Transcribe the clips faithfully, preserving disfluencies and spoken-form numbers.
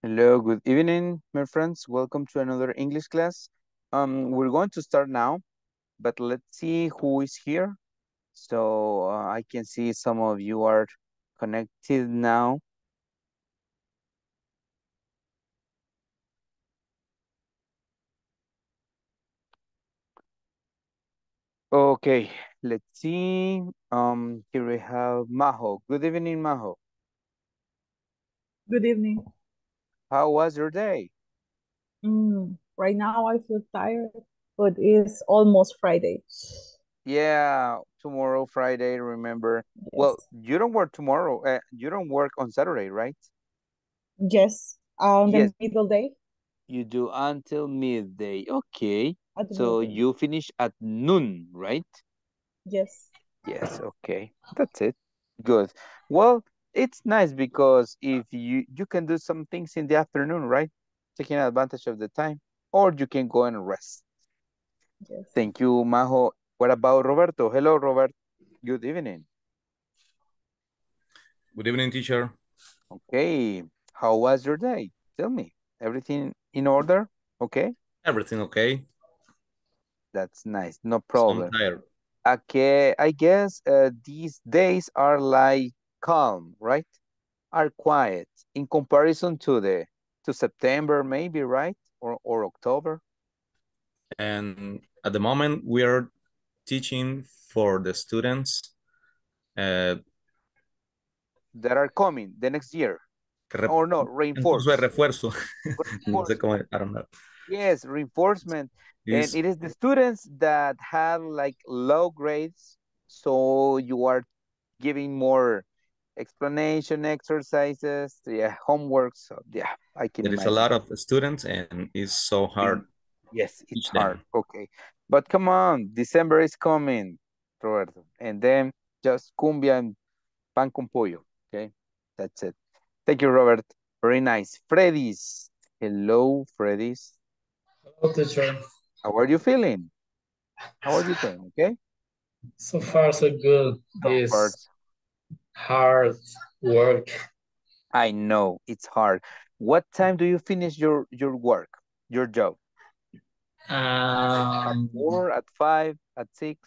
Hello, good evening, my friends. Welcome to another English class. Um, we're going to start now, but let's see who is here. So uh, I can see some of you are connected now. Okay, let's see. Um, here we have Majo. Good evening, Majo. Good evening. How was your day? Mm, right now I feel tired, but it's almost Friday. Yeah, tomorrow, Friday, remember. Yes. Well, you don't work tomorrow. Uh, you don't work on Saturday, right? Yes, on the yes. middle day. You do until midday. Okay. So midday. You finish at noon, right? Yes. Yes, okay. That's it. Good. Well, it's nice because if you you can do some things in the afternoon, right? Taking advantage of the time, or you can go and rest. Yes. Thank you, Majo. What about Roberto? Hello, Robert. Good evening. Good evening, teacher. Okay. How was your day? Tell me. Everything in order? Okay. Everything okay. That's nice. No problem. I'm tired. Okay. I guess uh, these days are like calm, right? Are quiet in comparison to the to September, maybe, right? Or or October. And at the moment we are teaching for the students uh, that are coming the next year. Or no, reinforce. Refuerzo. Refuerzo. I don't know. Yes, reinforcement. Yes. And it is the students that have like low grades, so you are giving more explanation exercises, yeah, homework. So yeah, I can. There is a lot of students, and it's so hard. Yes, it's hard. Okay, but come on, December is coming, Roberto, and then just cumbia and pan con pollo. Okay, that's it. Thank you, Robert. Very nice, Freddy's. Hello, Freddy's. Hello, teacher. How are you feeling? How are you feeling? Okay. So far, so good. This hard work. I know it's hard. What time do you finish your your work, your job? Um, at four, at five, at six.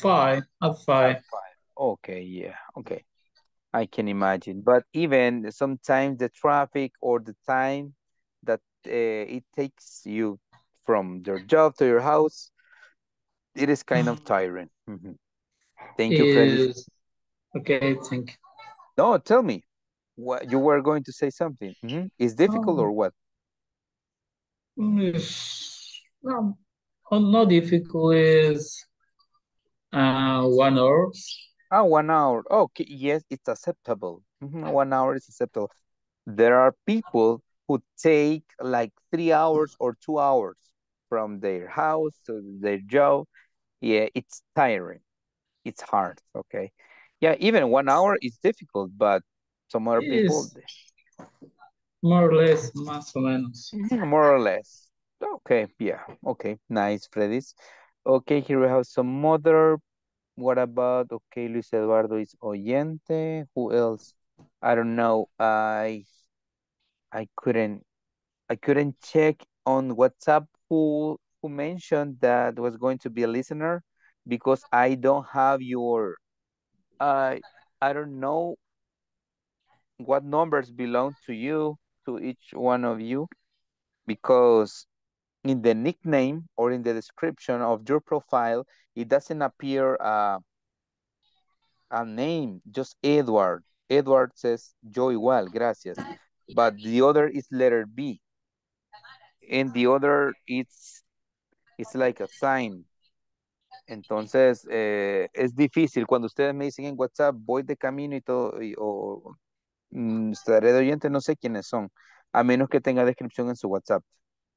Five at five. At five. Okay, yeah, okay. I can imagine. But even sometimes the traffic or the time that uh, it takes you from your job to your house, it is kind of tiring. Mm-hmm. Thank you, Freddy. Okay, thank you. No, tell me. What you were going to say something. Mm-hmm. It's difficult um, or what? No, not difficult. Is uh, one hour. Ah, one hour. Okay, yes, it's acceptable. Mm-hmm. One hour is acceptable. There are people who take like three hours or two hours from their house to their job. Yeah, it's tiring. It's hard, okay? Yeah, even one hour is difficult, but some other it people... More or less, más o menos. More or less. Okay, yeah, okay. Nice, Freddy's. Okay, here we have some other... What about, okay, Luis Eduardo is oyente. Who else? I don't know. I I couldn't I couldn't check on WhatsApp who who mentioned that was going to be a listener, because I don't have your uh, I don't know what numbers belong to you, to each one of you, because in the nickname or in the description of your profile, it doesn't appear uh, a name, just Edward. Edward says, yo igual, gracias. But the other is letter B. And the other, it's, it's like a sign. Entonces, eh, es difícil. Cuando ustedes me dicen en WhatsApp, voy de camino y todo, y, o mm, estaré de oyente, no sé quiénes son, a menos que tenga descripción en su WhatsApp.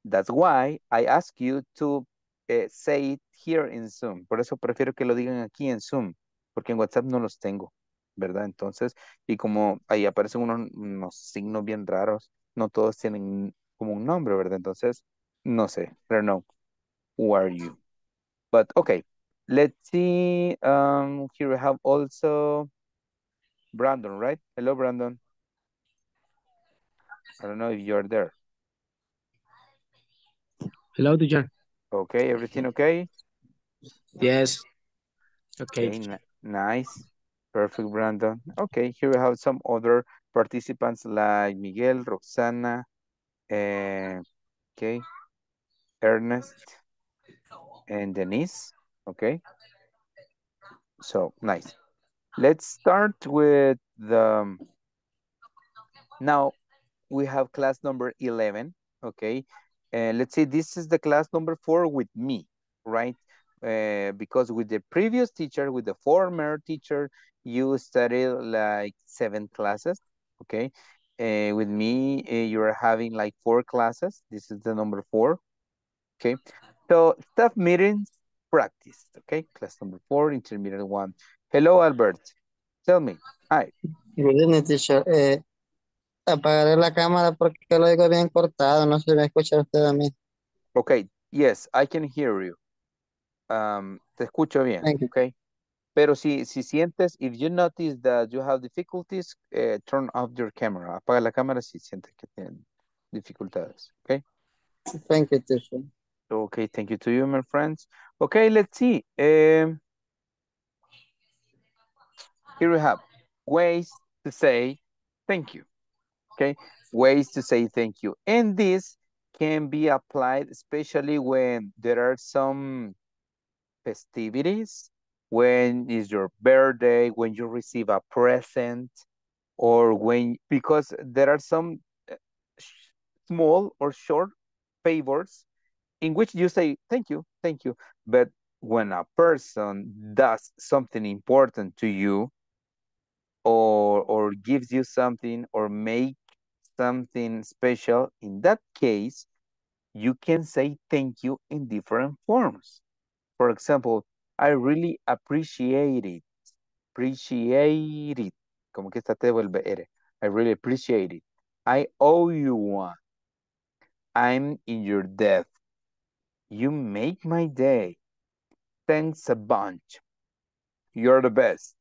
That's why I ask you to eh, say it here in Zoom. Por eso prefiero que lo digan aquí en Zoom, porque en WhatsApp no los tengo, ¿verdad? Entonces, y como ahí aparecen unos, unos signos bien raros, no todos tienen como un nombre, ¿verdad? Entonces, no sé, I don't know, who are you? But, okay, let's see, um, here we have also Brandon, right? Hello, Brandon. I don't know if you're there. Hello, teacher. Okay, everything okay? Yes. Okay. Okay, nice. Perfect, Brandon. Okay, here we have some other participants like Miguel, Roxana, uh, okay, Ernest, and Denise. Okay. So, nice. Let's start with the... Now, we have class number eleven, okay? And uh, let's say this is the class number four with me, right? Uh, because with the previous teacher, with the former teacher, you studied like seven classes, okay? Uh, with me, uh, you're having like four classes. This is the number four, okay? So, staff meetings practiced, okay? Class number four, intermediate one. Hello, Albert. Tell me. Hi. Good evening, teacher. Uh, Apagaré la cámara porque lo digo bien cortado. No se me escucha usted a mí. Okay. Yes, I can hear you. Um, te escucho bien. Thank okay. You. Pero si, si sientes, if you notice that you have difficulties, uh, turn off your camera. Apaga la cámara si sientes que tienen dificultades. Okay. Thank you, teacher. Okay. Thank you to you, my friends. Okay. Let's see. Um, Here we have ways to say thank you, okay? Ways to say thank you. And this can be applied especially when there are some festivities, when is your birthday, when you receive a present, or when, because there are some small or short favors in which you say thank you, thank you. But when a person does something important to you, or or gives you something or make something special, in that case, you can say thank you in different forms. For example, I really appreciate it. Appreciate it. Como que esta te vuelve R. I really appreciate it. I owe you one. I'm in your debt. You make my day. Thanks a bunch. You're the best.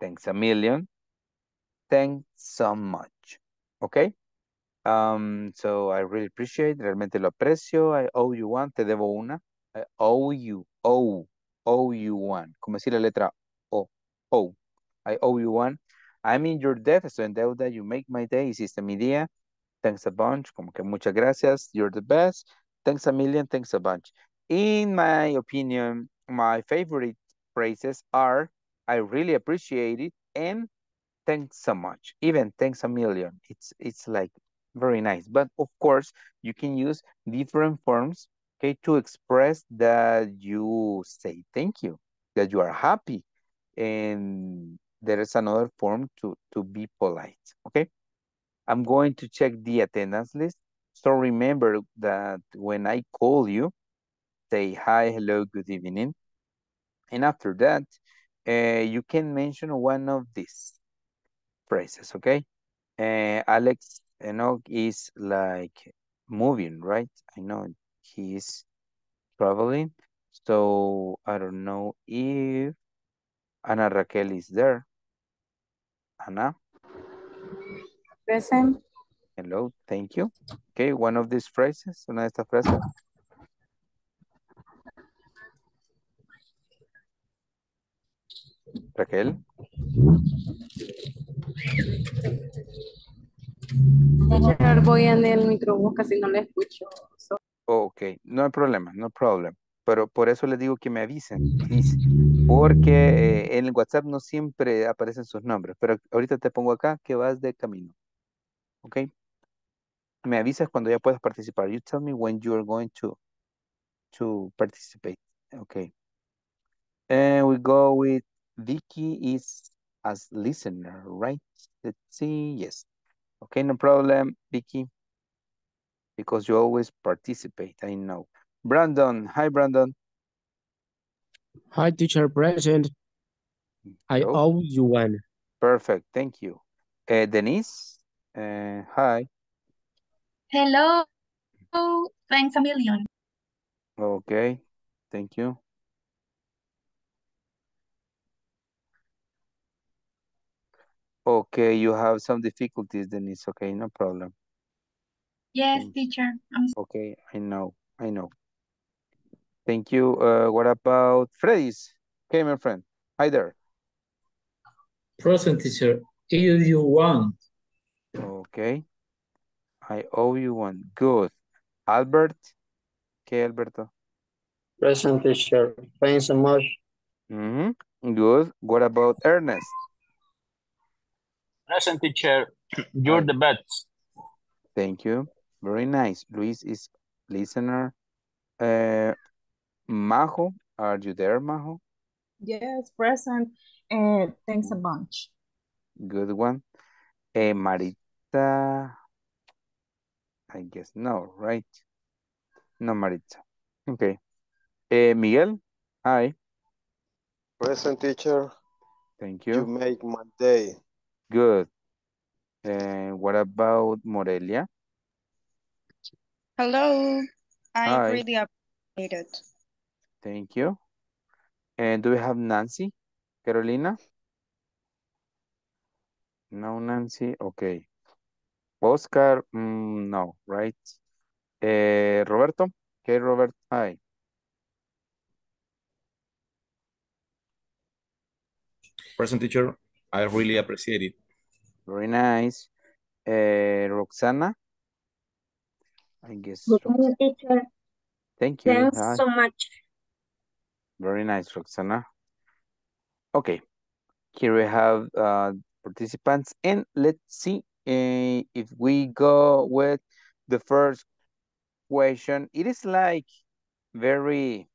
Thanks a million. Thanks so much. Okay? Um, so I really appreciate. Realmente lo aprecio. I owe you one. Te debo una. I owe you. Owe. Owe you one. Como decir la letra O. O. I owe you one. I'm in your debt. Estoy en deuda. You make my day. Hiciste mi día. Thanks a bunch. Como que muchas gracias. You're the best. Thanks a million. Thanks a bunch. In my opinion, my favorite phrases are I really appreciate it, and thanks so much. Even thanks a million. It's it's like very nice. But of course, you can use different forms, okay, to express that you say thank you, that you are happy. And there is another form to, to be polite, okay? I'm going to check the attendance list. So remember that when I call you, say hi, hello, good evening. And after that, Uh, you can mention one of these phrases, okay? Uh, Alex Enoch is like moving, right? I know he is traveling. So I don't know if Ana Raquel is there. Ana? Present. Hello, thank you. Okay, one of these phrases, una de estas frases. Raquel. Voy en el micrófono, casi no le escucho. So. Ok, no hay problema, no problem. Pero por eso les digo que me avisen, please. Porque eh, en el WhatsApp no siempre aparecen sus nombres. Pero ahorita te pongo acá que vas de camino. Ok. Me avisas cuando ya puedas participar. You tell me when you are going to, to participate. Ok. And we go with Vicky is as listener, right? Let's see. Yes. Okay, no problem, Vicky. Because you always participate, I know. Brandon. Hi, Brandon. Hi, teacher present. I oh. owe you one. Perfect. Thank you. Uh, Denise. Uh, hi. Hello. Oh, thanks a million. Okay. Thank you. Okay, you have some difficulties, Denise. Okay, no problem. Yes, teacher. I'm okay, I know, I know. Thank you. Uh, what about Freddy's? Okay, my friend. Hi there. Present, teacher. I owe you one. Okay. I owe you one. Good. Albert. Okay, Alberto. Present, teacher. Thanks so much. Mm-hmm. Good. What about Ernest? Present, teacher. You're the best. Thank you. Very nice. Luis is listener. Uh, Majo, are you there, Majo? Yes, present. Uh, thanks a bunch. Good one. Uh, Marita, I guess no, right? No, Marita. Okay. Uh, Miguel, hi. Present, teacher. Thank you. You make my day. Good. Uh, what about Morelia? Hello. I hi. Really appreciate it. Thank you. And do we have Nancy? Carolina? No, Nancy. Okay. Oscar? Mm, no, right? Uh, Roberto? Okay, Robert. Hi. Present, teacher. I really appreciate it. Very nice. Uh, Roxana? I guess. Good morning, teacher. Thank you. Thanks Hi. so much. Very nice, Roxana. Okay. Here we have uh, participants. And let's see uh, if we go with the first question. It is like very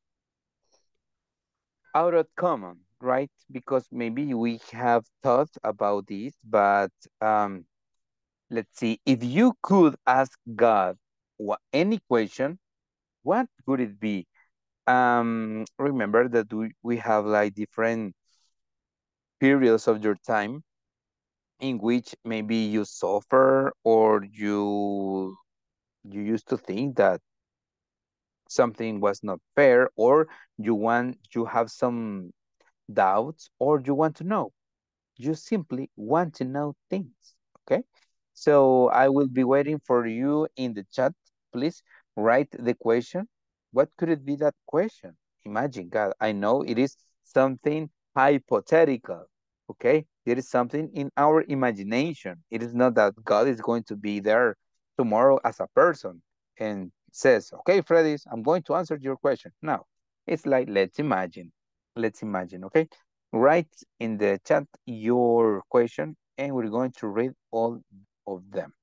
out of common, right? Because maybe we have thought about this, but um, let's see. If you could ask God what, any question, what would it be? Um, remember that we, we have like different periods of your time in which maybe you suffer or you, you used to think that something was not fair, or you want, you have some doubts, or you want to know. You simply want to know things, okay? So I will be waiting for you in the chat. Please write the question. What could it be that question? Imagine, God, I know it is something hypothetical, okay? It is something in our imagination. It is not that God is going to be there tomorrow as a person and says, okay, Freddy, I'm going to answer your question. No, it's like, let's imagine. Let's imagine, okay? Write in the chat your question and we're going to read all of them.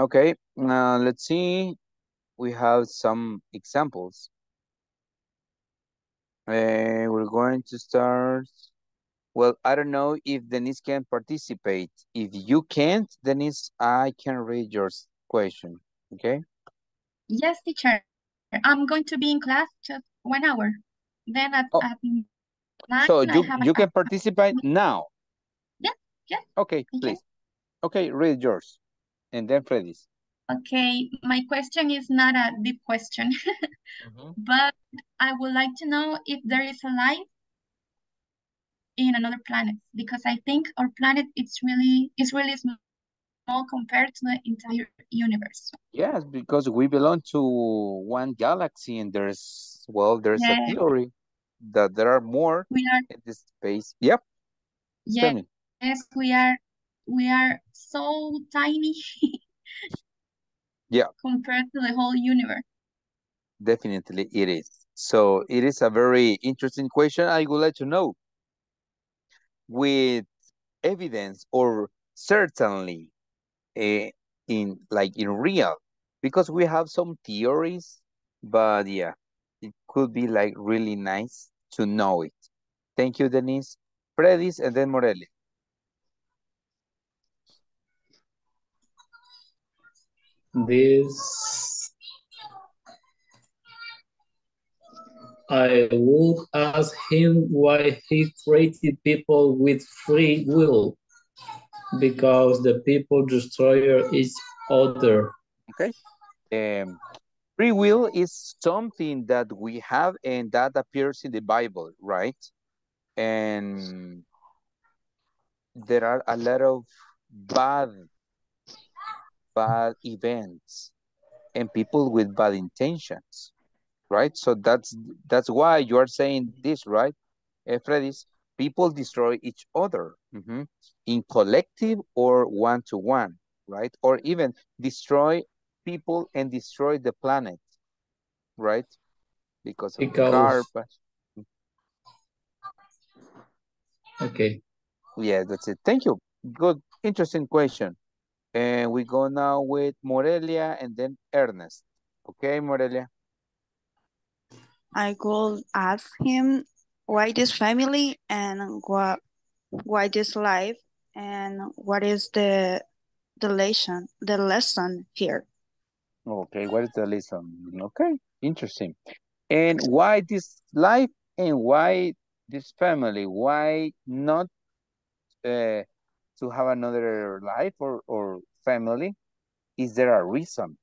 Okay, now uh, let's see. We have some examples. Uh, we're going to start Well, I don't know if Denise can participate. If you can't, Denise, I can read your question, okay? Yes, teacher. I'm going to be in class just one hour. Then at, oh. at nine, so you, you can participate now? Yes, yes. Okay, please. Okay, read yours. And then Freddy's. Okay, my question is not a deep question, mm-hmm. but I would like to know if there is a life in another planet, because I think our planet it's really is really small compared to the entire universe. Yes, because we belong to one galaxy, and there's well, there's yeah. a theory that there are more we are, in this space. Yep. Yeah, yes, we are. We are so tiny. Yeah. Compared to the whole universe. Definitely it is. So it is a very interesting question. I would like to know with evidence or certainly uh, in like in real, because we have some theories, but yeah, it could be like really nice to know it. Thank you, Denise. Freddy's and then Morelli. This I would ask him why he created people with free will, because the people destroy each other. Okay. Um, free will is something that we have and that appears in the Bible, right? And there are a lot of bad bad events and people with bad intentions, right? So that's that's why you are saying this, right, uh, Freddy's? People destroy each other mm-hmm. in collective or one-to-one, right? Or even destroy people and destroy the planet, right? Because of because... garbage. Okay. Yeah, that's it. Thank you. Good, interesting question. And we go now with Morelia and then Ernest. Okay, Morelia. I could ask him why this family and what, why this life and what is the the lesson the lesson here. Okay, what is the lesson? Okay, interesting. And why this life and why this family? Why not uh, to have another life or or family? Is there a reason,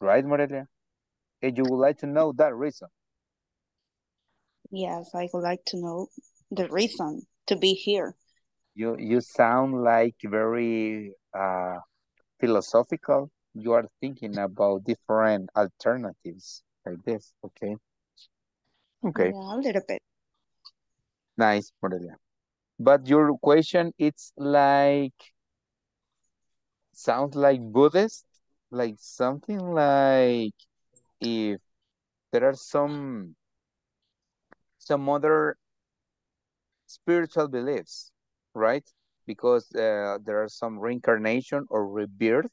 right, Morelia? And you would like to know that reason? Yes, I would like to know the reason to be here. You you sound like very uh, philosophical. You are thinking about different alternatives like this. Okay. Okay. Yeah, a little bit. Nice, Morelia. But your question, it's like, sounds like Buddhist, like something like, if there are some some other spiritual beliefs, right? Because uh, there are some reincarnation or rebirth.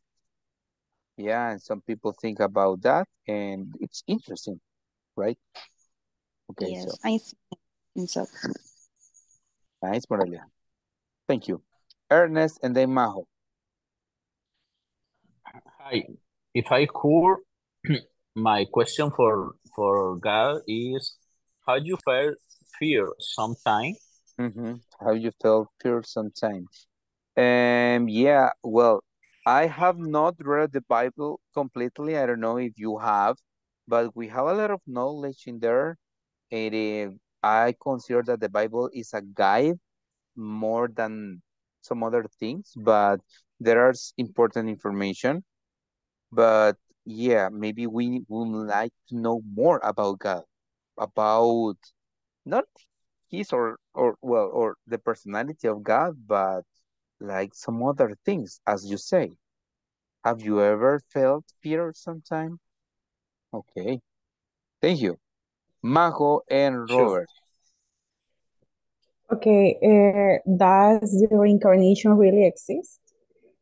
Yeah, and some people think about that, and it's interesting, right? Okay, yes, so. I think so. Nice, Morelia. Thank you. Ernest and then Majo. Hi. If I could... My question for for God is, how do you feel fear sometimes? Mm-hmm. How you feel fear sometimes? Um. Yeah. Well, I have not read the Bible completely. I don't know if you have, but we have a lot of knowledge in there. It is, I consider that the Bible is a guide more than some other things, but there is important information. But yeah, maybe we would like to know more about God, about not his or, or, well, or the personality of God, but like some other things, as you say. Have you ever felt fear sometime? Okay. Thank you. Majo and Robert. Okay. Uh, does the reincarnation really exist?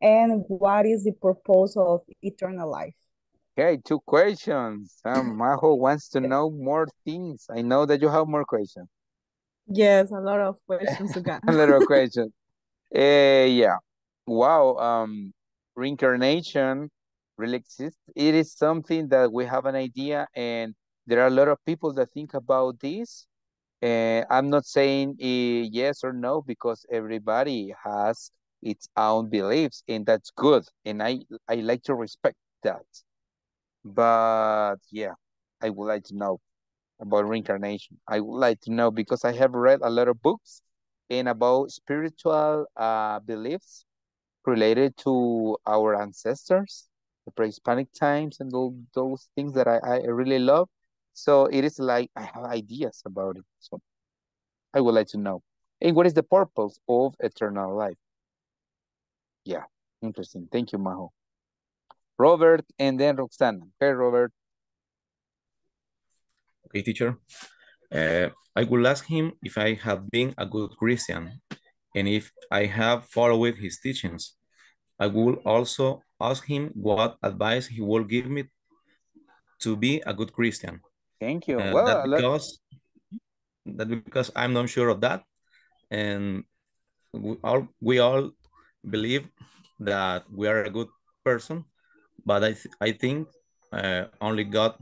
And what is the purpose of eternal life? Okay, two questions. Um, Majo wants to know more things. I know that you have more questions. Yes, a lot of questions again. A lot of questions. Uh, yeah. Wow. Um, reincarnation really exists. It is something that we have an idea, and there are a lot of people that think about this. Uh, I'm not saying uh, yes or no, because everybody has its own beliefs, and that's good. And I, I like to respect that. But yeah, I would like to know about reincarnation. I would like to know because I have read a lot of books and about spiritual uh, beliefs related to our ancestors, the pre-Hispanic times, and all those things that I, I really love. So it is like I have ideas about it. So I would like to know. And what is the purpose of eternal life? Yeah, interesting. Thank you, Majo. Robert and then Roxana. Okay, Robert. Okay, teacher. Uh, I will ask him if I have been a good Christian and if I have followed his teachings. I will also ask him what advice he will give me to be a good Christian. Thank you. Uh, well, that because, that because I'm not sure of that. And we all, we all believe that we are a good person, but I, th I think uh, only God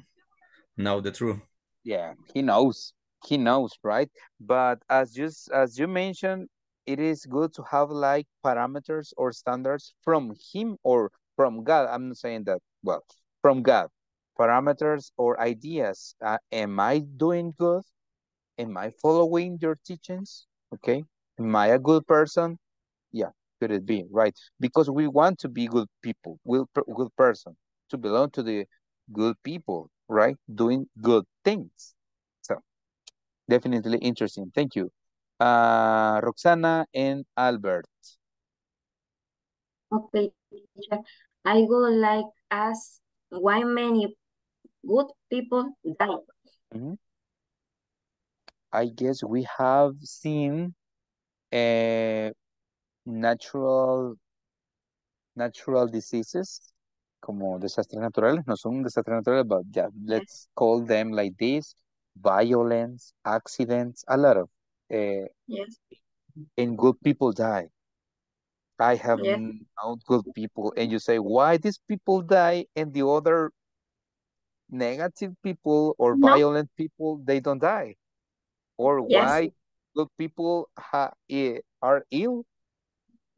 knows the truth. Yeah, he knows. He knows, right? But as you, as you mentioned, it is good to have like parameters or standards from him or from God. I'm not saying that, well, from God. Parameters or ideas. Uh, am I doing good? Am I following your teachings? Okay. Am I a good person? Yeah, could it be, right? Because we want to be good people, good, good person, to belong to the good people, right? Doing good things. So, definitely interesting. Thank you. Uh, Roxana and Albert. Okay, I would like to ask why many good people die. Mm-hmm. I guess we have seen uh, natural natural diseases, como desastres naturales. No son desastres naturales, but yeah, let's call them like this: violence, accidents, a lot of. Uh, yes. And good people die. I have yes. known good people, and you say, why these people die and the other negative people or no. violent people, they don't die? Or yes. why good people ha are ill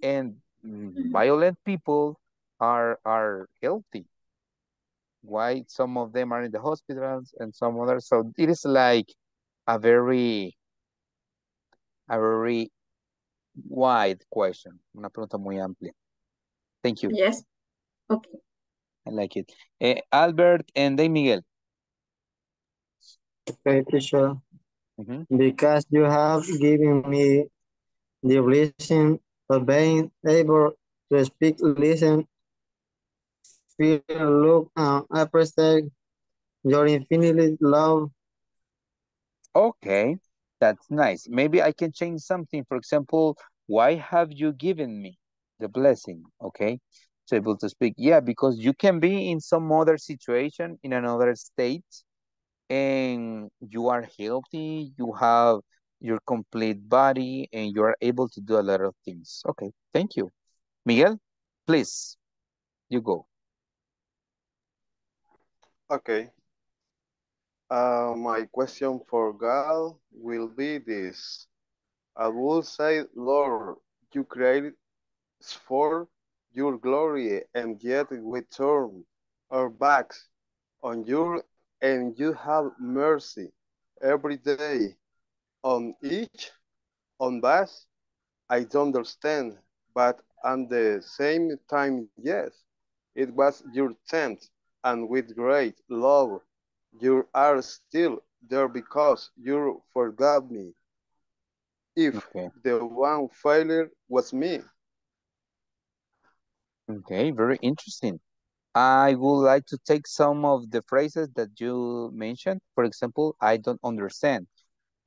and mm-hmm. violent people are, are healthy? Why some of them are in the hospitals and some others? So it is like a very, a very wide question, una pregunta muy amplia. Thank you. Yes. Okay. I like it. Uh, Albert and then Miguel. Okay, teacher. Mm-hmm. Because you have given me the blessing of being able to speak, listen, feel, look, and appreciate your infinite love. Okay, that's nice. Maybe I can change something. For example, why have you given me the blessing, okay, to able to speak? Yeah, because you can be in some other situation, in another state, and you are healthy, you have your complete body, and you are able to do a lot of things. Okay, thank you. Miguel, please, you go. Okay. Uh, my question for God will be this. I will say, Lord, you created us for your glory, and yet we turn our backs on you, and you have mercy every day on each, on us. I don't understand, but at the same time, yes, it was your tent, and with great love, you are still there because you forgave me. If okay. the one failure was me. Okay, very interesting. I would like to take some of the phrases that you mentioned. For example, I don't understand.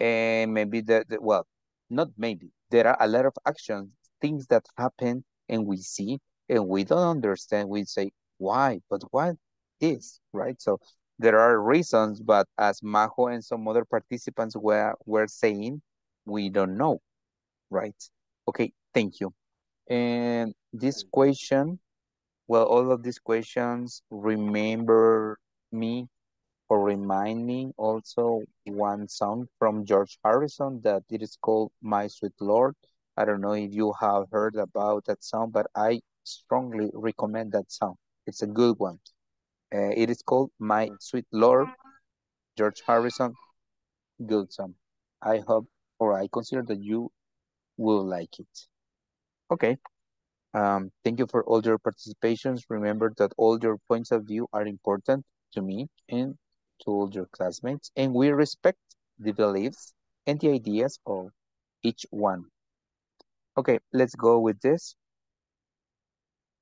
And maybe that, well, not maybe. There are a lot of actions, things that happen and we see and we don't understand. We say, why? But why this, right? So there are reasons, but as Majo and some other participants were, were saying, we don't know, right? Okay, thank you. And this question, well, all of these questions remember me or remind me also one song from George Harrison that it is called My Sweet Lord. I don't know if you have heard about that song, but I strongly recommend that song. It's a good one. Uh, it is called My Sweet Lord, George Harrison. Good song. I hope, or I consider that you will like it. Okay. Um, thank you for all your participations. Remember that all your points of view are important to me and to all your classmates, and we respect the beliefs and the ideas of each one. Okay, let's go with this.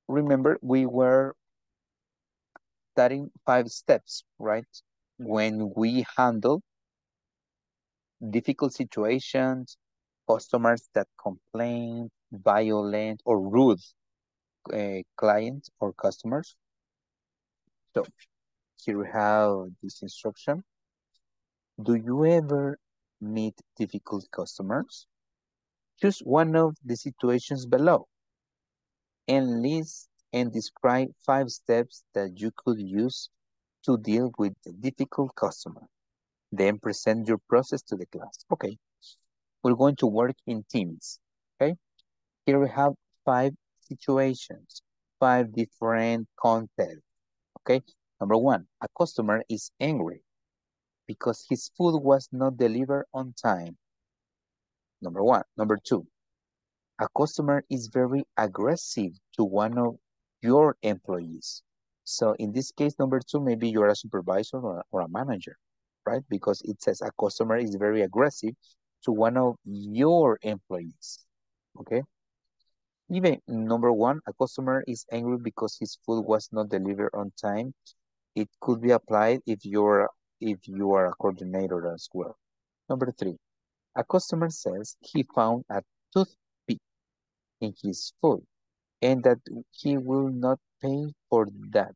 Remember, we were studying five steps, right? When we handle difficult situations, customers that complain, violent or rude uh, clients or customers. So here we have this instruction. Do you ever meet difficult customers? Choose one of the situations below and list and describe five steps that you could use to deal with the difficult customer. Then present your process to the class. Okay, we're going to work in teams, okay? Here we have five situations, five different contexts, okay? Number one, a customer is angry because his food was not delivered on time. Number one. Number two, a customer is very aggressive to one of your employees. So in this case, number two, maybe you're a supervisor or, or a manager, right? Because it says a customer is very aggressive to one of your employees, okay? Even number one, a customer is angry because his food was not delivered on time. It could be applied if you're, if you are a coordinator as well. Number three, a customer says he found a toothpick in his food and that he will not pay for that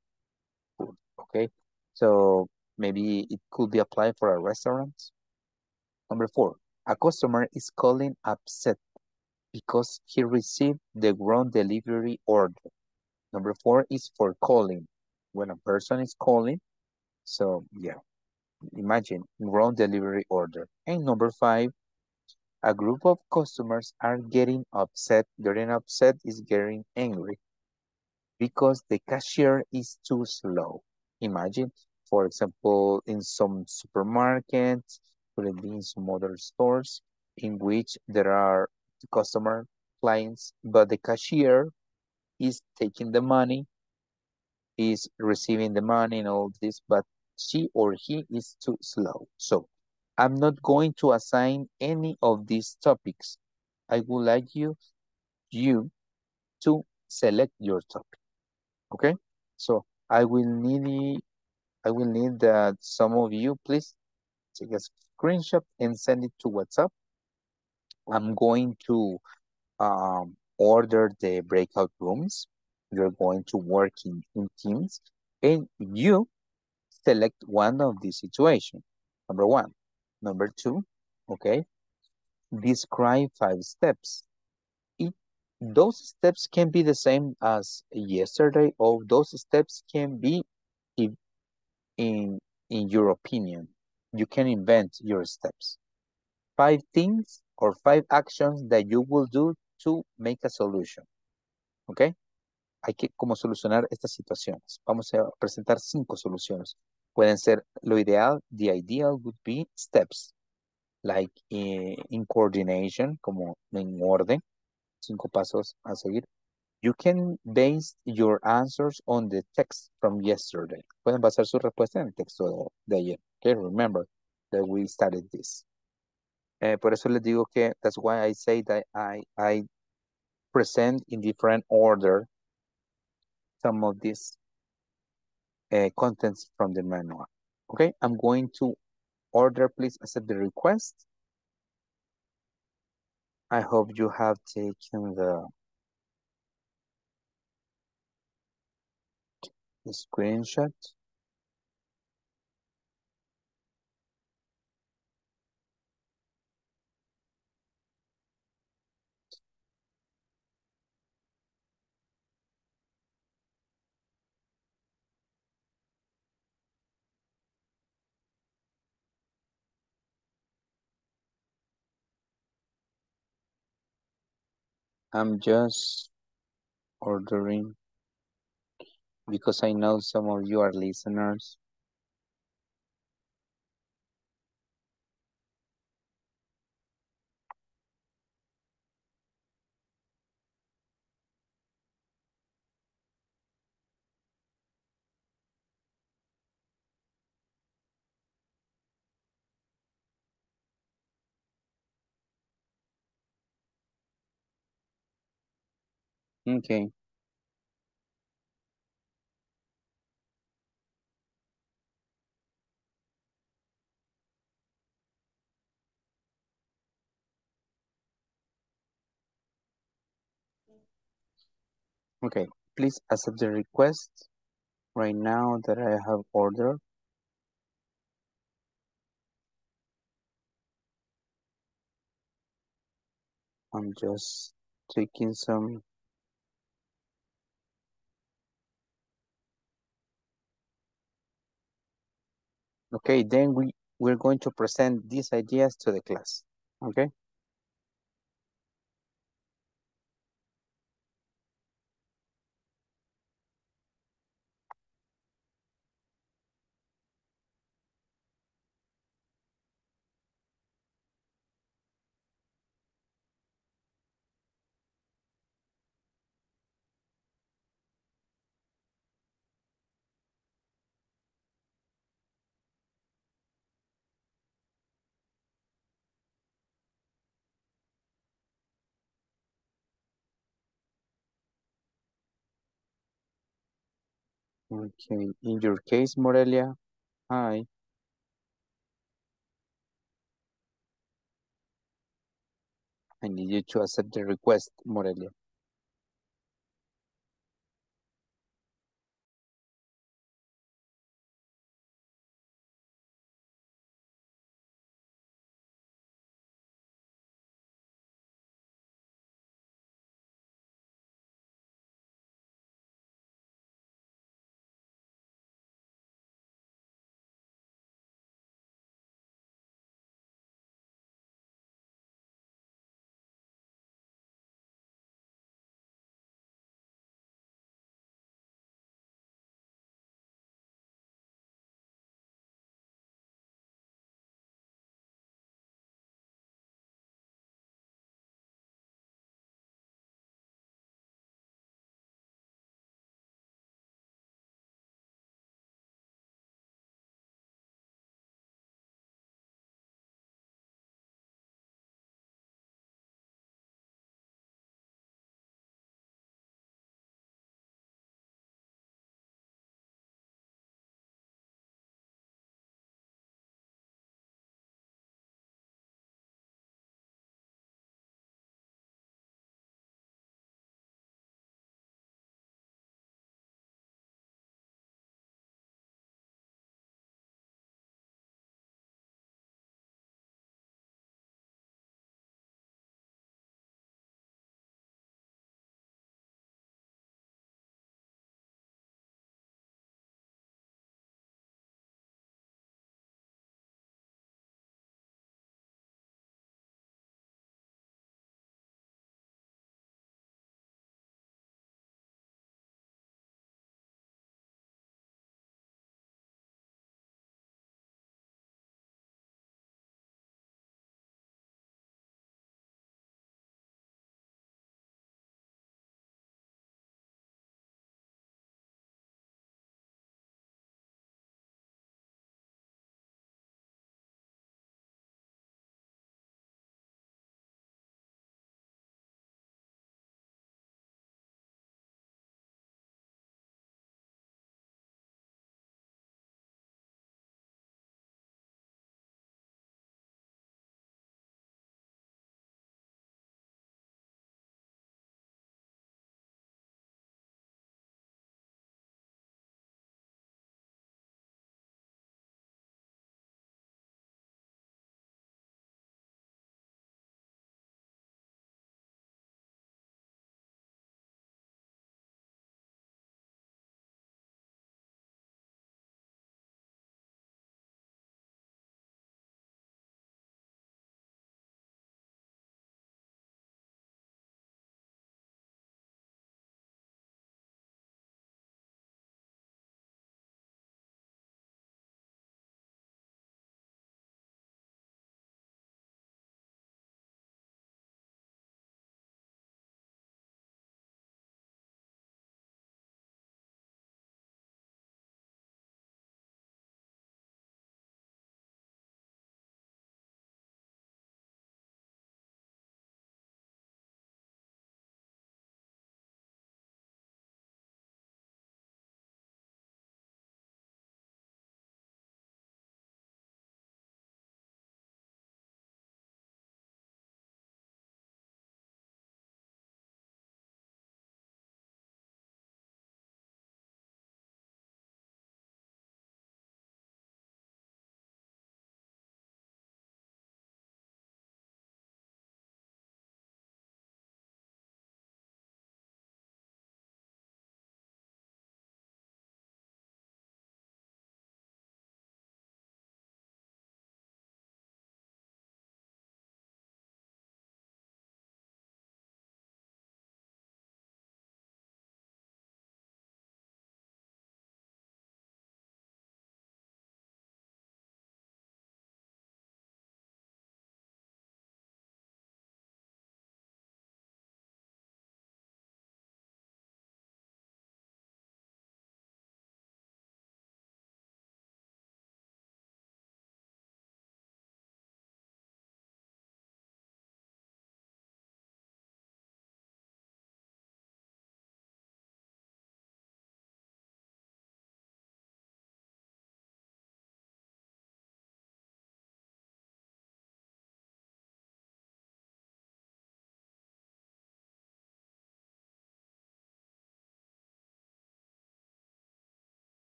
food, okay? So maybe it could be applied for a restaurant. Number four, a customer is calling upset because he received the wrong delivery order. Number four is for calling. When a person is calling, so yeah, imagine wrong delivery order. And number five, a group of customers are getting upset. Getting upset is getting angry because the cashier is too slow. Imagine, for example, in some supermarkets, could be in some other stores in which there are customer clients, but the cashier is taking the money, is receiving the money and all this, but she or he is too slow. So I'm not going to assign any of these topics. I would like you, you to select your topic. Okay? So I will need I will need that some of you please take a screenshot and send it to WhatsApp. I'm going to um, order the breakout rooms. You're going to work in, in teams, and you select one of the situations. Number one. Number two, okay, describe five steps. It, those steps can be the same as yesterday, or those steps can be, if, in, in your opinion, you can invent your steps. Five things or five actions that you will do to make a solution, okay? Hay que cómo solucionar estas situaciones. Vamos a presentar cinco soluciones. Pueden ser lo ideal, the ideal would be steps, like in, in coordination, como en orden, cinco pasos a seguir. You can base your answers on the text from yesterday. Pueden basar su respuesta en el texto de, de ayer. Okay, remember that we started this. Eh, por eso les digo que, that's why I say that I, I present in different order some of these uh, contents from the manual. Okay, I'm going to order, please accept the request. I hope you have taken the, the screenshot. I'm just ordering because I know some of you are listeners. Okay. Okay. Please accept the request right now that I have ordered. I'm just taking some Okay, then we, we're going to present these ideas to the class, okay? Okay, in your case, Morelia, hi. I need you to accept the request, Morelia.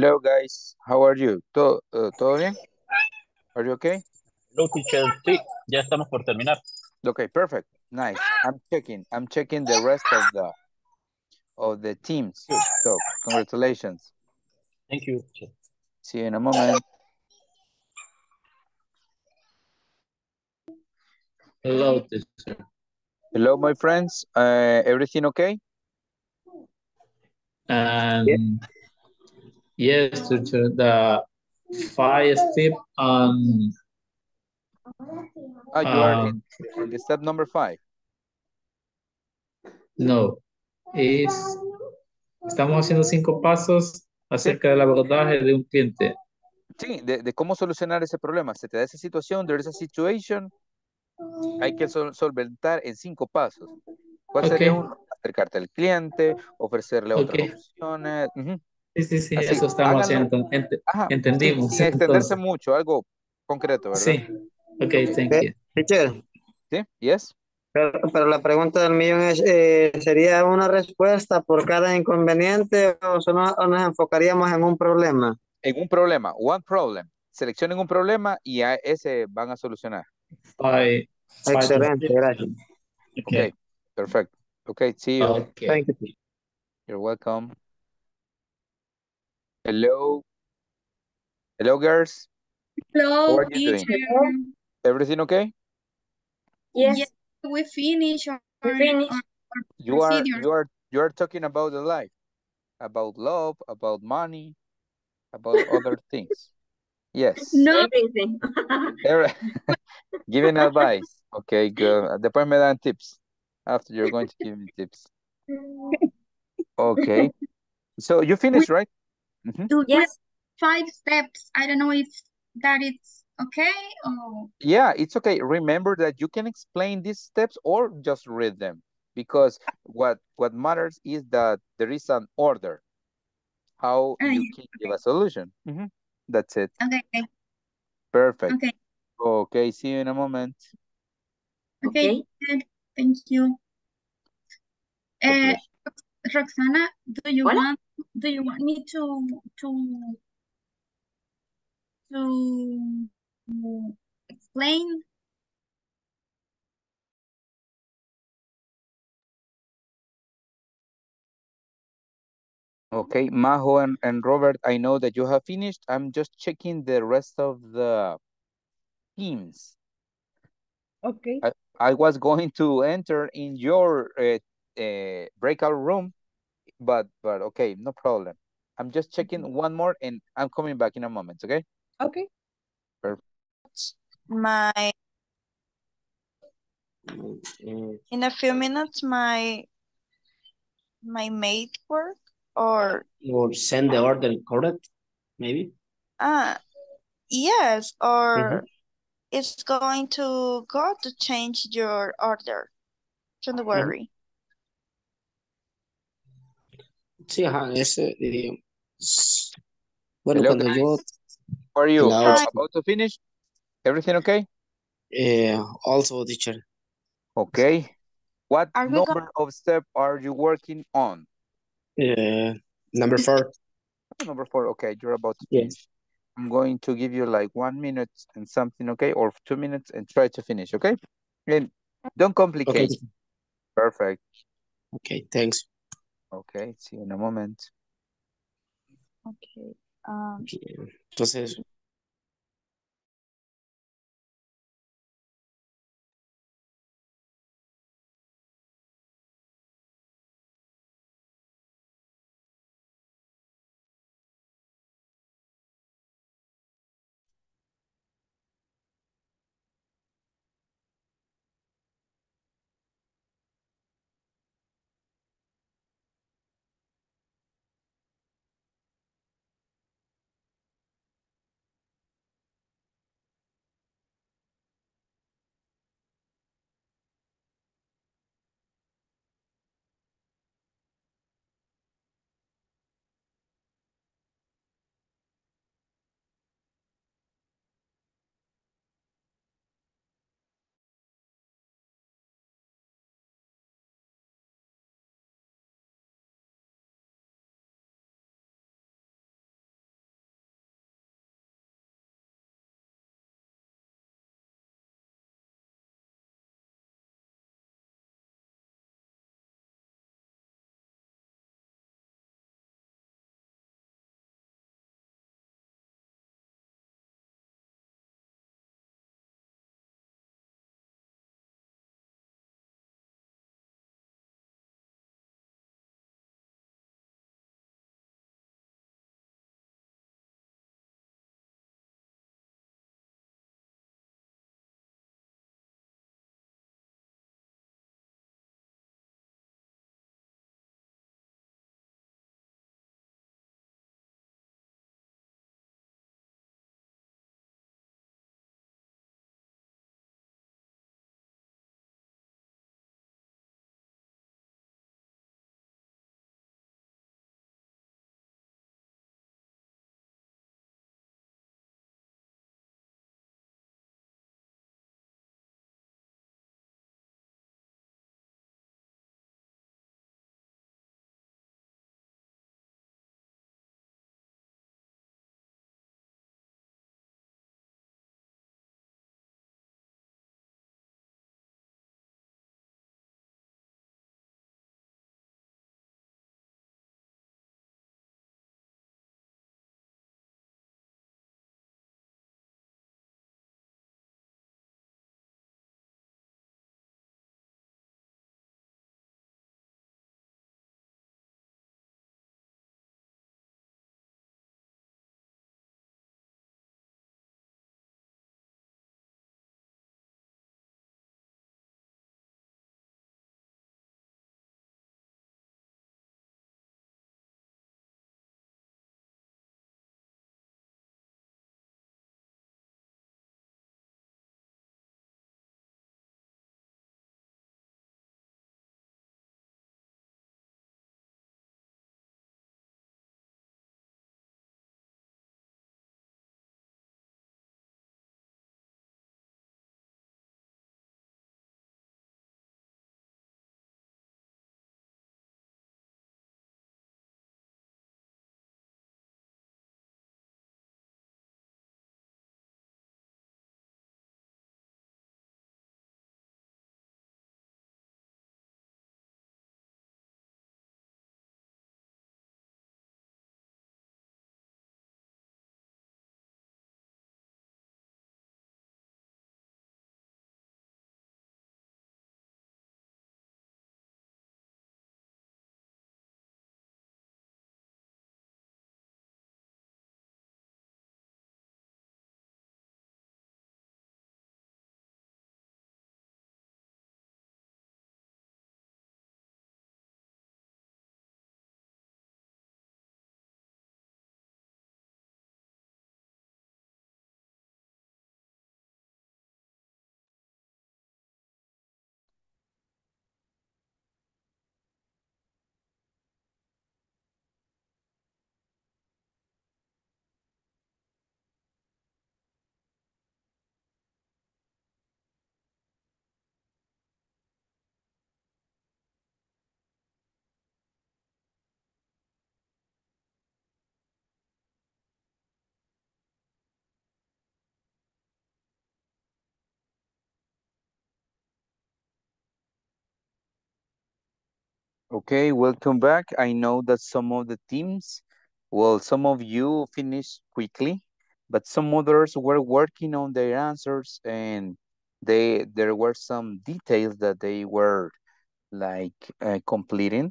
Hello guys, how are you? ¿Todo, uh, ¿todo bien? Are you okay? No, teacher. Sí, ya estamos por terminar. Okay, perfect. Nice. I'm checking. I'm checking the rest of the of the teams. So, congratulations. Thank you. See you in a moment. Hello, teacher. Hello, my friends. Uh, everything okay? Um, yeah. Yes, teacher. The five step and. Oh, you um, are in, in step number five. No, es, estamos haciendo cinco pasos acerca del abordaje de un cliente. Sí, de, de cómo solucionar ese problema. Se te da esa situación, there is a situation, hay que sol solventar en cinco pasos. ¿Cuál okay. sería uno? Acercarte al cliente, ofrecerle okay. otras opciones. Uh -huh. Sí, sí, sí, así, eso estamos haciendo. Ent Ajá, entendimos. Sin extenderse todo. Mucho, algo concreto, ¿verdad? Sí. Okay, thank you. Teacher. Sí, yes. Pero, pero la pregunta del millón es, eh, ¿sería una respuesta por cada inconveniente o, solo, o nos enfocaríamos en un problema? En un problema, one problem. Seleccionen un problema y a ese van a solucionar. Bye. Excelente, gracias. Okay, okay, perfecto. Okay, see you. Okay. Thank you. You're welcome. Hello. Hello, girls. Hello, how are you teacher. Doing? Everything okay? Yes, yes we finish. Our, we finish. Our, our you are you are you are talking about the life, about love, about money, about other things. Yes. No. Everything. Giving advice. Okay, good. Después me dan tips. After you're going to give me tips. Okay. So you finished, we, right? Mm-hmm. Yes. Five steps. I don't know if that it's okay or... Yeah, it's okay. Remember that you can explain these steps or just read them, because what what matters is that there is an order how uh, you can okay. give a solution. Mm-hmm. That's it. Okay, perfect. Okay, okay, see you in a moment. Okay, okay. Thank you. Okay. uh Roxana, do you what? want do you want me to to to explain? Okay, Majo and, and Robert, I know that you have finished. I'm just checking the rest of the teams. Okay. I, I was going to enter in your uh, uh, breakout room, but, but okay, no problem. I'm just checking one more and I'm coming back in a moment, okay? Okay. Perfect. My in a few minutes, my my maid work or or send the order correct, maybe. Ah, yes, or mm-hmm. it's going to go to change your order. Don't worry. Sí, ajá, ese. Bueno, hello, cuando yo how are you? Hello. About to finish? Everything okay? Yeah, also teacher. Okay. What number of steps are you working on? Yeah, number four. Number four, okay. You're about to finish. Yes. I'm going to give you like one minute and something, okay? Or two minutes and try to finish, okay? And don't complicate. Okay. Perfect. Okay, thanks. Okay, see you in a moment. Okay. Um, Entonces, Okay, welcome back. I know that some of the teams, well, some of you finished quickly, but some others were working on their answers, and they there were some details that they were like uh, completing.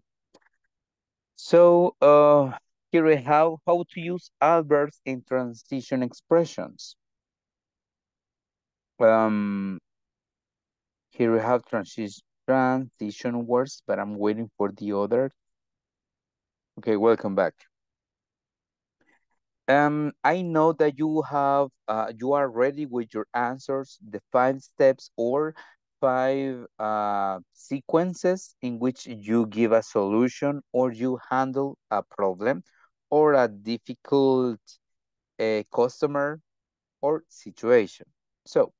So uh, here we have how to use adverbs in transition expressions. Um, Here we have transition transition words, but I'm waiting for the other. Okay, welcome back. Um, I know that you have, uh, you are ready with your answers, the five steps or five uh, sequences in which you give a solution or you handle a problem or a difficult uh, customer or situation. So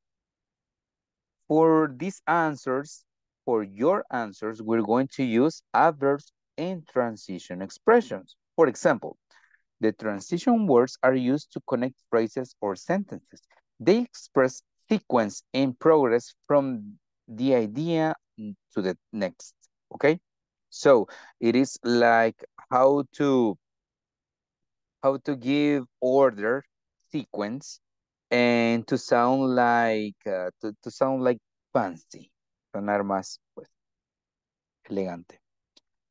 for these answers, for your answers, we're going to use adverbs in transition expressions. For example, the transition words are used to connect phrases or sentences. They express sequence and progress from the idea to the next, okay? So it is like how to, how to give order, sequence, and to sound like, uh, to, to sound like fancy. Sonar más, pues, elegante.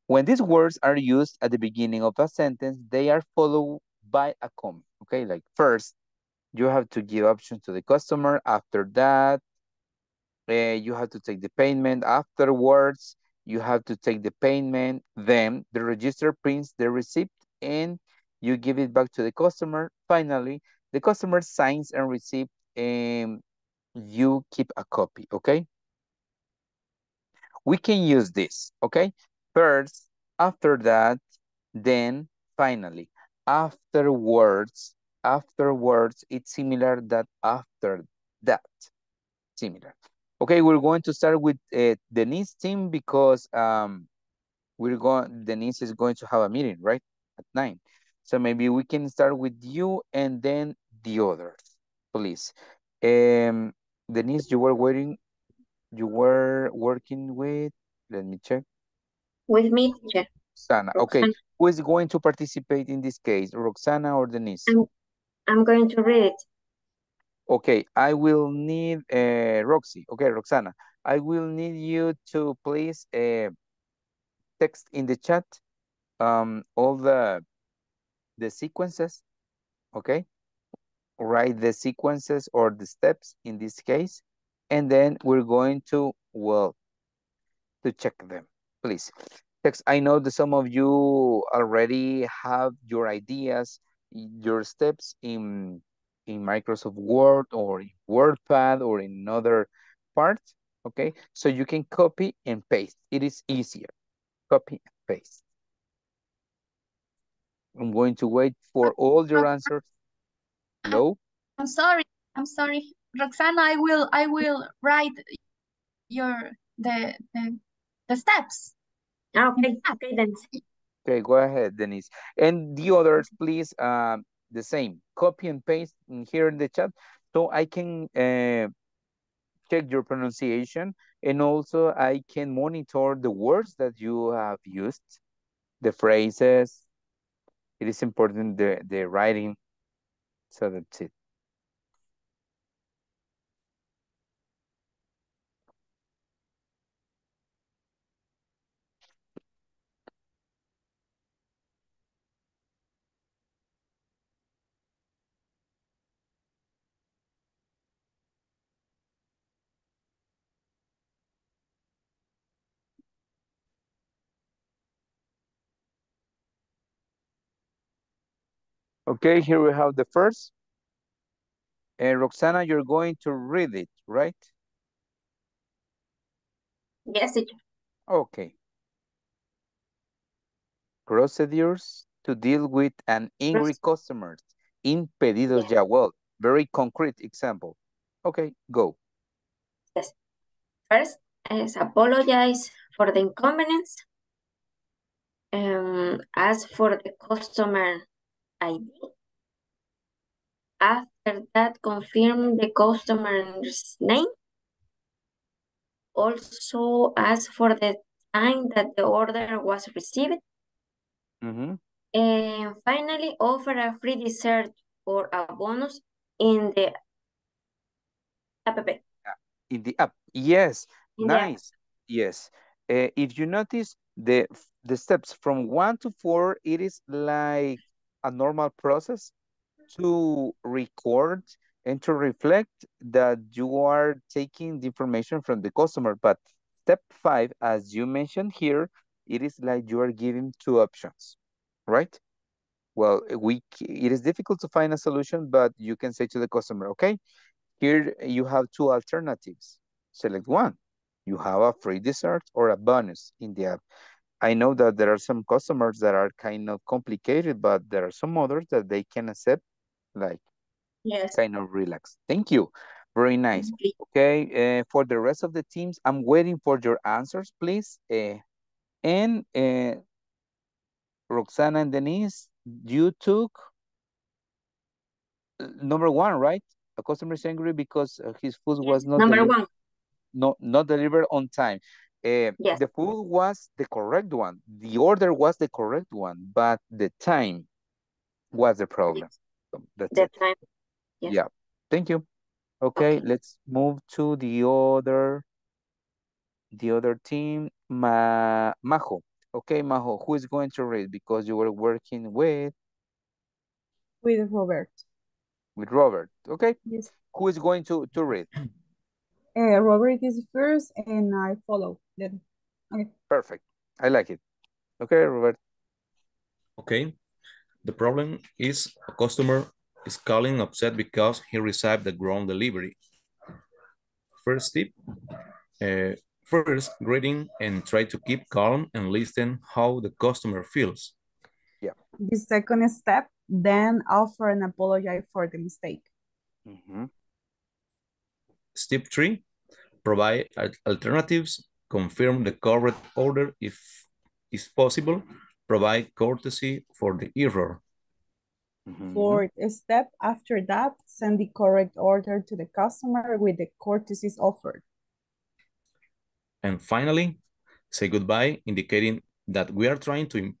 When these words are used at the beginning of a sentence, they are followed by a comma. Okay, like first, you have to give options to the customer. After that, uh, you have to take the payment. Afterwards, you have to take the payment. Then the register prints the receipt and you give it back to the customer. Finally, the customer signs and receipt and you keep a copy, okay? We can use this, okay? First, after that, then, finally. Afterwards, afterwards, it's similar that after that, similar. Okay, we're going to start with uh, Denise team because um, we're going. Denise is going to have a meeting, right, at nine. So maybe we can start with you and then the others, please. Um, Denise, you were waiting. You were working with, let me check. With me, teacher. Sana, okay. Roxana. Who is going to participate in this case, Roxana or Denise? I'm, I'm going to read it. Okay, I will need uh, Roxy. Okay, Roxana, I will need you to please uh, text in the chat um, all the, the sequences, okay? Write the sequences or the steps in this case. And then we're going to, well, to check them, please. Text, I know that some of you already have your ideas, your steps in, in Microsoft Word or in WordPad or in another part, okay? So you can copy and paste. It is easier. Copy and paste. I'm going to wait for all your answers. Hello? I'm sorry. I'm sorry. Roxana, I will I will write your the the, the steps. Okay, okay, then. Okay, go ahead, Denise. And the others, please, uh, the same. Copy and paste in here in the chat so I can uh, check your pronunciation and also I can monitor the words that you have used, the phrases. It is important the the writing. So that's it. Okay, here we have the first. Uh, Roxana, you're going to read it, right? Yes, teacher. Okay. Procedures to deal with an angry customer in pedidos ya. Well, very concrete example. Okay, go. Yes. First, is apologize for the inconvenience. Um, ask for the customer I D. After that, confirm the customer's name. Also, ask for the time that the order was received. Mm-hmm. And finally, offer a free dessert or a bonus in the app. In the app, yes, in nice, yes. Uh, if you notice the the steps from one to four, it is like a normal process to record and to reflect that you are taking the information from the customer. But step five, as you mentioned here, it is like you are giving two options, right? Well, we it is difficult to find a solution, but you can say to the customer, okay, here you have two alternatives. Select one. You have a free dessert or a bonus in the app. I know that there are some customers that are kind of complicated, but there are some others that they can accept, like yes, kind of relaxed. Thank you. Very nice. Okay, uh, for the rest of the teams, I'm waiting for your answers, please. Uh, and uh, Roxana and Denise, you took number one, right? A customer is angry because his food was not number one. No, not delivered on time. Uh, yes. The food was the correct one. The order was the correct one, but the time was the problem. So that's the it. Time. Yes. Yeah. Thank you. Okay, okay, let's move to the other, the other team. Ma Majo. Okay, Majo, who is going to read? Because you were working with with Robert. With Robert. Okay. Yes. Who is going to to read? Uh, Robert is first, and I follow them. Okay. Perfect. I like it. Okay, Robert. Okay. The problem is a customer is calling upset because he received the wrong delivery. First tip. Uh, first, greeting and try to keep calm and listen how the customer feels. Yeah. The second step, then offer and apologize for the mistake. Mm-hmm. Step three. Provide alternatives, confirm the correct order if is possible, provide courtesy for the error. Mm-hmm. Fourth step, after that, send the correct order to the customer with the courtesies offered. And finally, say goodbye, indicating that we are trying to,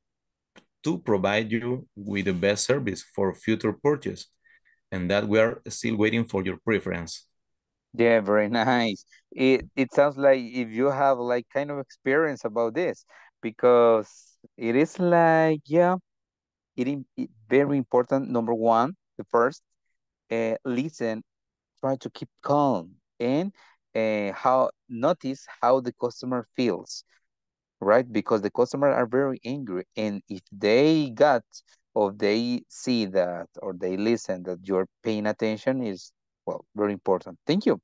to provide you with the best service for future purchase and that we are still waiting for your preference. Yeah, very nice. It it sounds like if you have like kind of experience about this, because it is like, yeah, it is very important. Number one, the first, uh, listen, try to keep calm and uh, how notice how the customer feels, right? Because the customer are very angry. And if they got or they see that or they listen that you're paying attention is, well, very important. Thank you.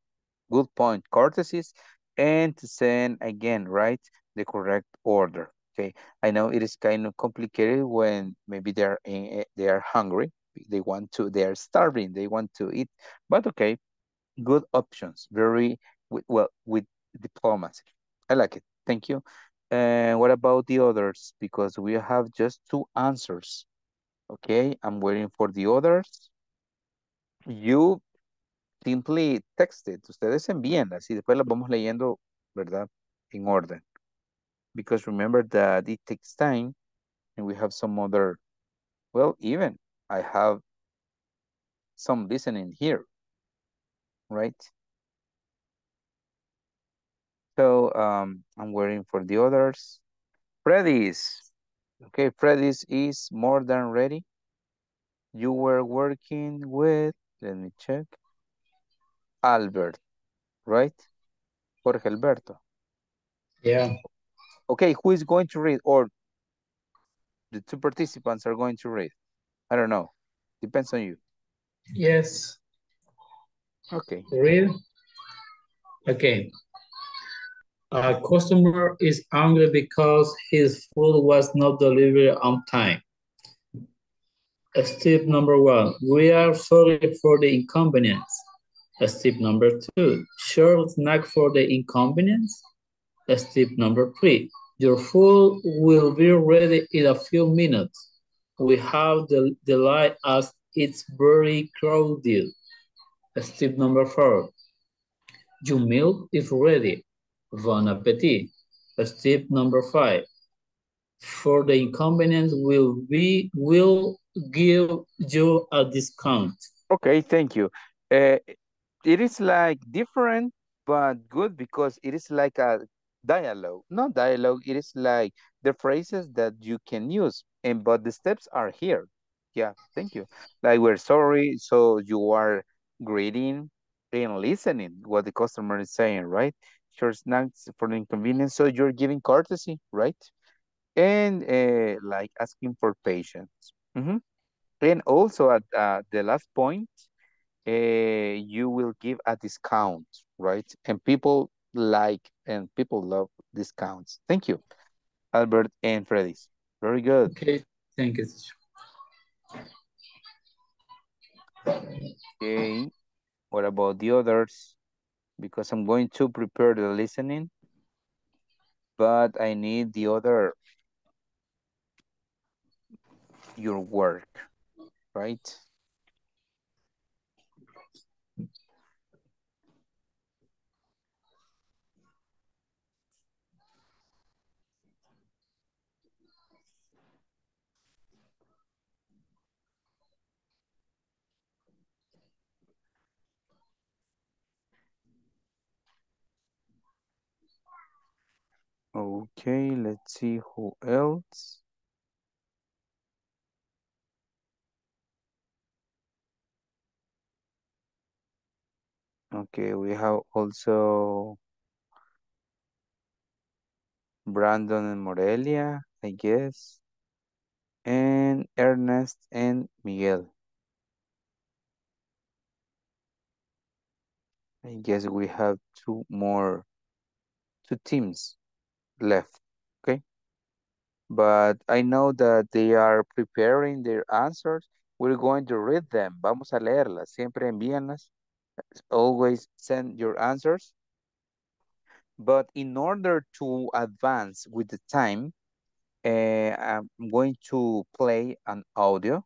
Good point. Courtesies and to send again, right? The correct order. Okay. I know it is kind of complicated when maybe they are in, they are hungry. They want to. They are starving. They want to eat. But okay, good options. Very well with diplomacy. I like it. Thank you. And uh, what about the others? Because we have just two answers. Okay. I'm waiting for the others. You. Simply texted, ustedes envían, así después las vamos leyendo, ¿verdad? En orden. Because remember that it takes time and we have some other, well, even I have some listening here, right? So um, I'm waiting for the others. Freddy's. Okay, Freddy's is more than ready. You were working with, let me check. Albert, right? Jorge Alberto. Yeah. Okay, who is going to read? Or the two participants are going to read. I don't know. Depends on you. Yes. Okay. Read. Okay. A customer is angry because his food was not delivered on time. Step number one, we are sorry for the inconvenience. Step number two, short snack for the inconvenience. Step number three, your food will be ready in a few minutes. We have the delay as it's very crowded. Step number four, your meal is ready. Bon appetit. Step number five, for the inconvenience will be will give you a discount. Okay, thank you. Uh, it is like different but good because it is like a dialogue, not dialogue. It is like the phrases that you can use, and but the steps are here. Yeah, thank you. Like we're sorry, so you are greeting and listening what the customer is saying, right? Your snacks for the inconvenience, so you're giving courtesy, right? And uh, like asking for patience. Mm-hmm. And also at uh, the last point, uh, you will give a discount, right? And people like and people love discounts. Thank you, Albert and Freddy's. Very good. Okay, thank you. Okay, what about the others? Because I'm going to prepare the listening, but I need the other, your work, right? Okay, let's see who else. Okay, we have also Brandon and Morelia, I guess, and Ernest and Miguel. I guess we have two more, two teams left, okay? But I know that they are preparing their answers. We're going to read them. Vamos a leerlas. Siempre envíanlas. Always send your answers. But in order to advance with the time, uh, I'm going to play an audio.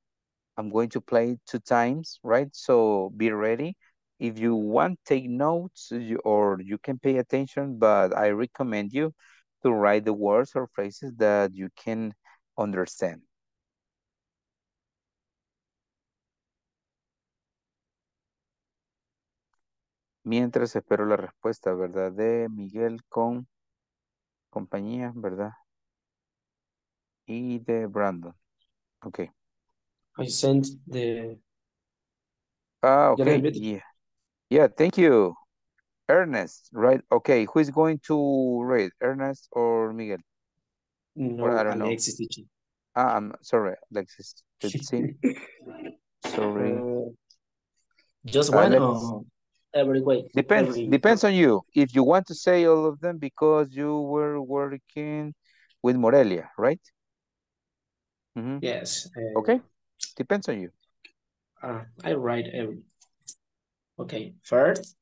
I'm going to play two times, right? So be ready. If you want, take notes or you can pay attention, but I recommend you to write the words or phrases that you can understand. Mientras espero la respuesta, ¿verdad? De Miguel con compañía, ¿verdad? Y de Brandon. Okay. I sent the... Ah, okay. Yeah. Yeah, thank you. Ernest, right? Okay, who is going to read? Ernest or Miguel? No, or I don't Alexis know. Teaching. Ah, I'm sorry, Alexis. Sorry. Uh, just one or every way? Depends, every... depends on you. If you want to say all of them because you were working with Morelia, right? Mm-hmm. Yes. Uh, okay, depends on you. Uh, I write every. Okay, first.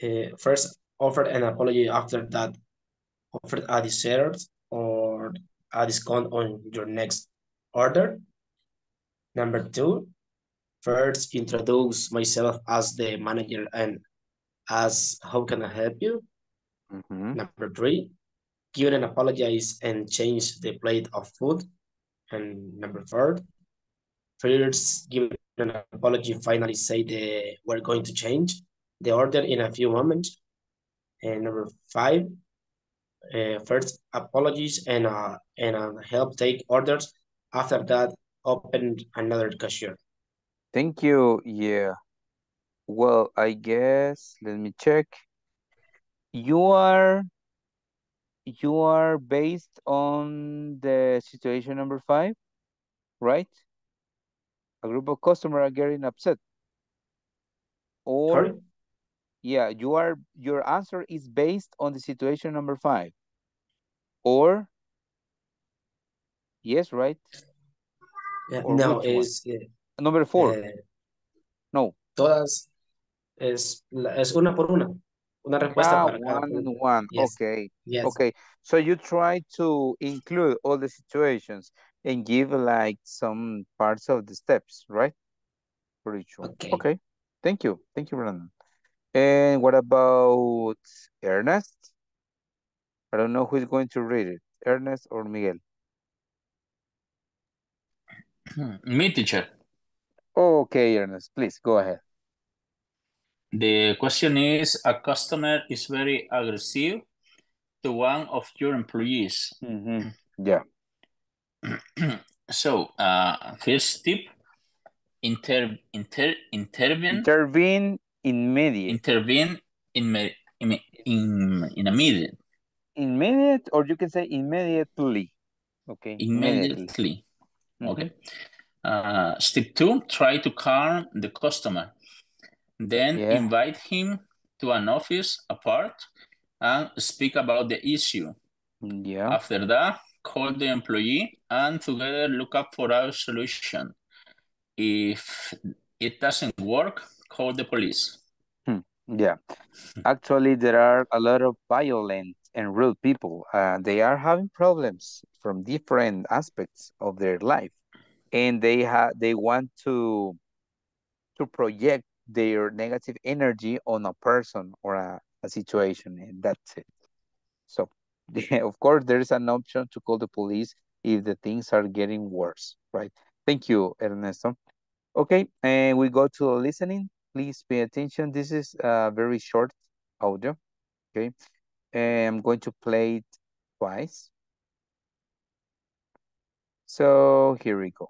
Uh, first, offered an apology. After that, offered a dessert or a discount on your next order. Number two, first introduce myself as the manager and as how can I help you. Mm-hmm. Number three, give an apologize and change the plate of food. And number four, first give an apology. Finally, say the we're going to change the order in a few moments. And number five, uh, first apologies and uh, and uh, help take orders. After that, open another cashier. Thank you. Yeah. Well, I guess let me check. You are you are based on the situation number five, right? A group of customers are getting upset. Or Sorry? Yeah, you are, your answer is based on the situation number five. Or, yes, right? Yeah, or no, it's... Uh, number four. Uh, no. Todas, es, es una por una. Una respuesta ah, para cada one and one, yes. Okay. Yes. Okay, so you try to include all the situations and give like some parts of the steps, right? For each one. Okay. Okay, thank you. Thank you, Brandon. And what about Ernest? I don't know who is going to read it, Ernest or Miguel. Me, teacher. Okay, Ernest, please go ahead. The question is, a customer is very aggressive to one of your employees. Mm-hmm. Yeah. So, uh, first tip, inter, inter, intervene. Intervene immediately. Intervene in, in, in, in immediate. Immediate, or you can say immediately. Okay. Immediately. Mm-hmm. Okay. Uh, step two, try to calm the customer. Then yeah. invite him to an office apart and speak about the issue. Yeah. After that, call the employee and together look up for our solution. If it doesn't work, call the police. Hmm. Yeah. Actually, there are a lot of violent and rude people. Uh, they are having problems from different aspects of their life. And they, ha they want to, to project their negative energy on a person or a, a situation, and that's it. So, yeah, of course, there is an option to call the police if the things are getting worse, right? Thank you, Ernesto. Okay, and we go to listening. Please pay attention. This is a very short audio, okay? And I'm going to play it twice. So, here we go.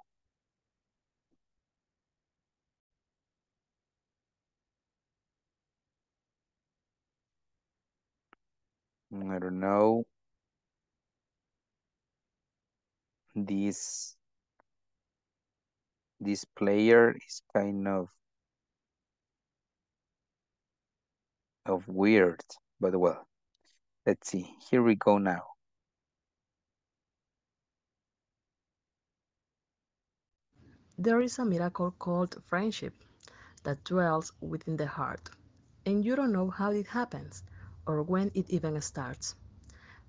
I don't know this this player is kind of of weird, but well, let's see. Here we go now. There is a miracle called friendship that dwells within the heart, and you don't know how it happens or when it even starts.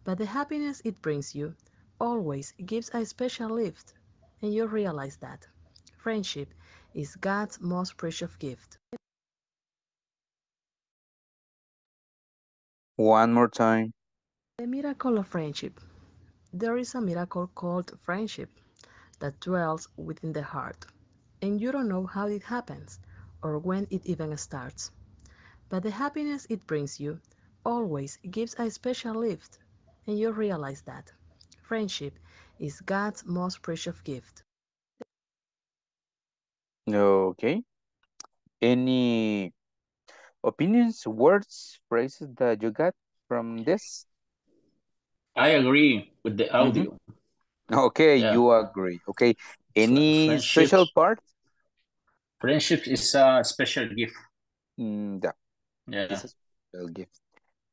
But the happiness it brings you always gives a special lift, and you realize that friendship is God's most precious gift. One more time. The miracle of friendship. There is a miracle called friendship that dwells within the heart, and you don't know how it happens or when it even starts. But the happiness it brings you always gives a special lift, and you realize that friendship is God's most precious gift. Okay. Any opinions, words, phrases that you got from this? I agree with the audio. Mm-hmm. Okay, yeah. You agree. Okay. Any friendship. Special part? Friendship is a special gift. Mm, yeah. Yeah. It's a special gift.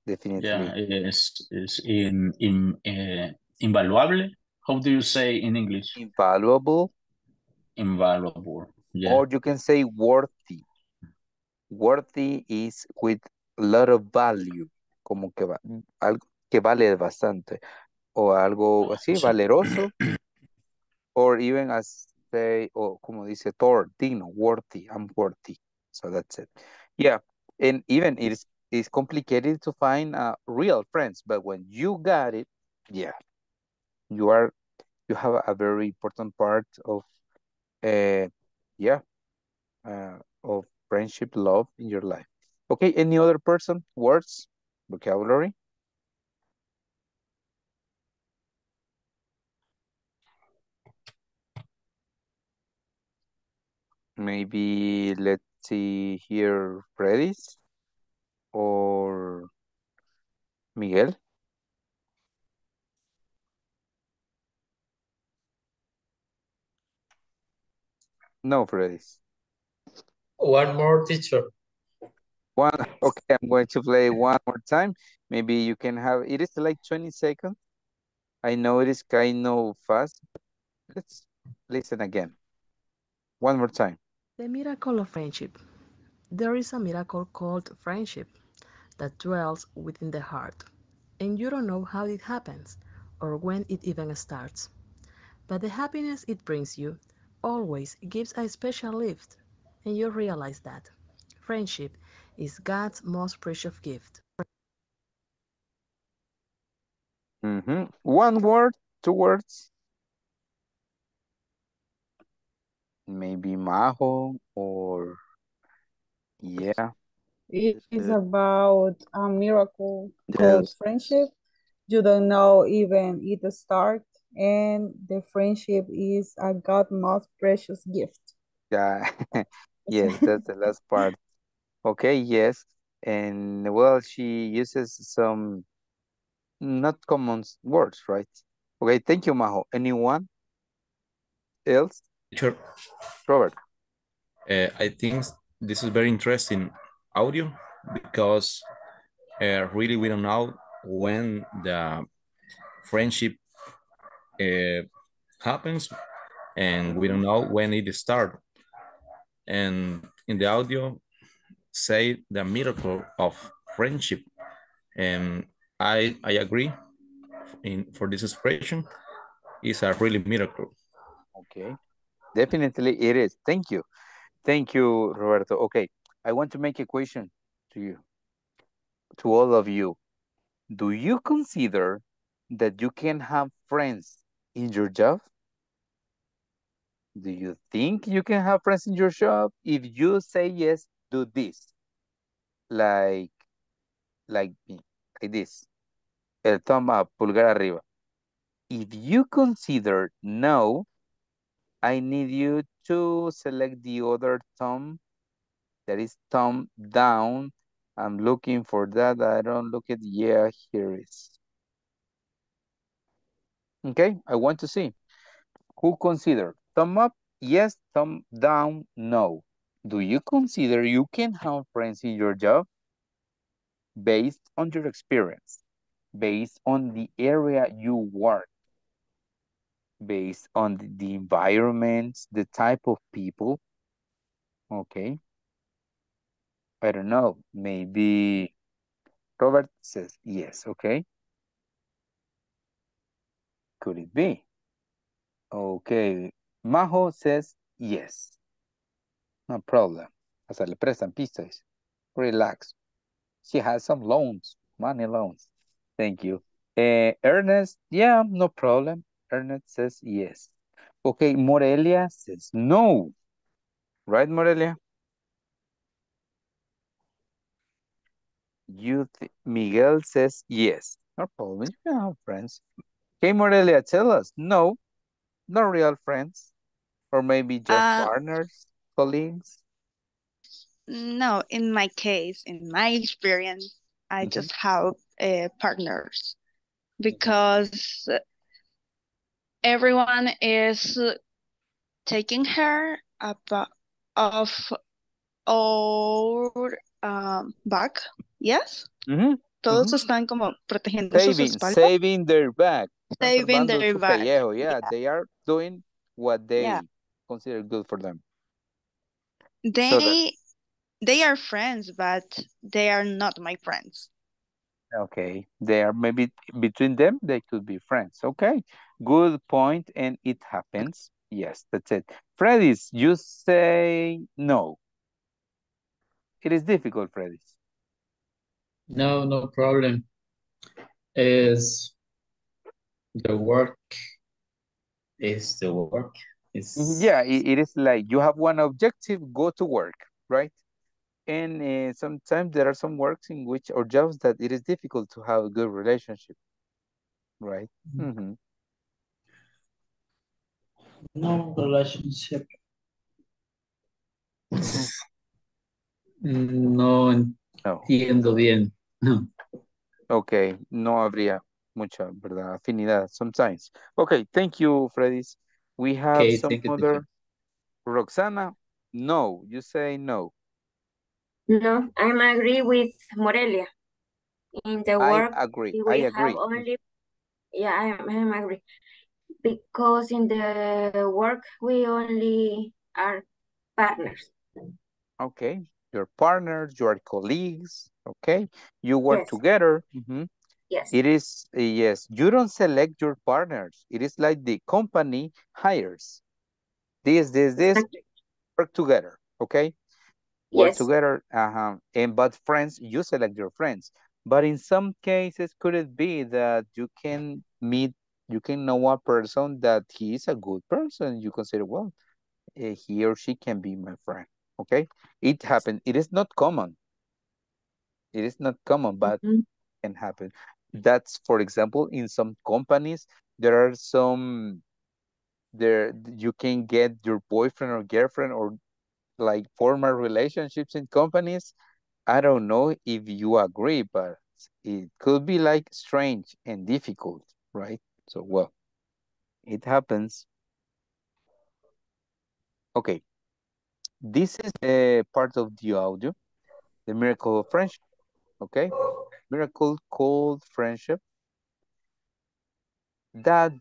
Definitely. Yeah, it's, it's in, in, uh, invaluable. How do you say in English? Invaluable. Invaluable. Yeah. Or you can say worthy. Worthy is with a lot of value. Como que, va, algo que vale bastante. O algo así, valeroso. Or even as say, oh, como dice, Thor, digno, worthy, I'm worthy. So that's it. Yeah. And even it is It's complicated to find uh, real friends, but when you got it, yeah, you are you have a very important part of, uh, yeah, uh, of friendship, love in your life. Okay, any other person, words, vocabulary? Maybe let's see here, Freddy's. Or Miguel. No, Freddy's. One more, teacher. One. Okay, I'm going to play one more time. Maybe you can have. It is like twenty seconds. I know it is kind of fast. Let's listen again. One more time. The miracle of friendship. There is a miracle called friendship that dwells within the heart, and you don't know how it happens or when it even starts. But the happiness it brings you always gives a special lift, and you realize that friendship is God's most precious gift. One word, two words. Maybe Majo or yeah. It is about a miracle yes. called friendship. You don't know even it start, and the friendship is a God's most precious gift. Yeah, yes, that's the last part. Okay, yes, and well, she uses some not common words, right? Okay, thank you, Majo. Anyone else? Sure. Robert. Uh, I think this is very interesting audio because uh, really we don't know when the friendship uh, happens and we don't know when it starts. And in the audio say the miracle of friendship. And I, I agree in for this expression is a really miracle. Okay. Definitely it is. Thank you. Thank you, Roberto. Okay, I want to make a question to you, to all of you. Do you consider that you can have friends in your job? Do you think you can have friends in your job? If you say yes, do this. Like, like, like this. El thumb up, pulgar arriba. If you consider no, I need you to select the other thumb. That is thumb down. I'm looking for that. I don't look at, yeah, here it is. Okay, I want to see. Who considered? Thumb up, yes, thumb down, no. Do you consider you can have friends in your job? Based on your experience, based on the area you work, based on the environment, the type of people. Okay. I don't know. Maybe Robert says yes. Okay. Could it be? Okay. Majo says yes. No problem. Hasta le prestan pistas. Relax. She has some loans, money loans. Thank you. Uh, Ernest, yeah, no problem. Ernest says yes. Okay, Morelia says no. Right, Morelia? You Miguel says yes. No problem. You can have friends. Okay, Morelia, tell us. No, not real friends. Or maybe just uh, partners, colleagues. No, in my case, in my experience, I mm-hmm. just have uh, partners. Because... everyone is taking care of our um, back, yes? Mm-hmm. Todos mm-hmm. están como protegiendo saving, sus espaldas. Saving their back. Saving their back. Yeah, yeah, they are doing what they yeah. consider good for them. They, so that... they are friends, but they are not my friends. Okay, they are maybe between them, they could be friends. Okay, good point, and it happens. Yes, that's it. Freddy's, you say no. It is difficult, Freddy's. No, no problem. Is the work is the work. Is yeah, it, it is like you have one objective, go to work, right? And uh, sometimes there are some works in which, or jobs that it is difficult to have a good relationship, right? Mm-hmm. No relationship. No entiendo bien. No. Okay, no habría mucha, ¿verdad? Afinidad, sometimes. Okay, thank you, Freddy's. We have okay, some other. Roxana, no, you say no. No, I agree with Morelia. In the I work, agree. We I have agree. Only, yeah, I am agree. Because in the work, we only are partners. Okay, your partners, your colleagues. Okay, you work yes. together. Mm-hmm. Yes. It is yes. You don't select your partners. It is like the company hires. This, this, this. Exactly. Work together. Okay. Work yes. together, uh-huh. and but friends, you select your friends. But in some cases, could it be that you can meet you can know a person that he is a good person. You consider, well, uh, he or she can be my friend. Okay, it happened. It is not common. It is not common, but mm-hmm. it can happen. That's, for example, in some companies, there are some, there you can get your boyfriend or girlfriend or like former relationships in companies. I don't know if you agree, but it could be like strange and difficult, right? So, well, it happens. Okay. This is a part of the audio, the miracle of friendship, okay? Miracle called friendship that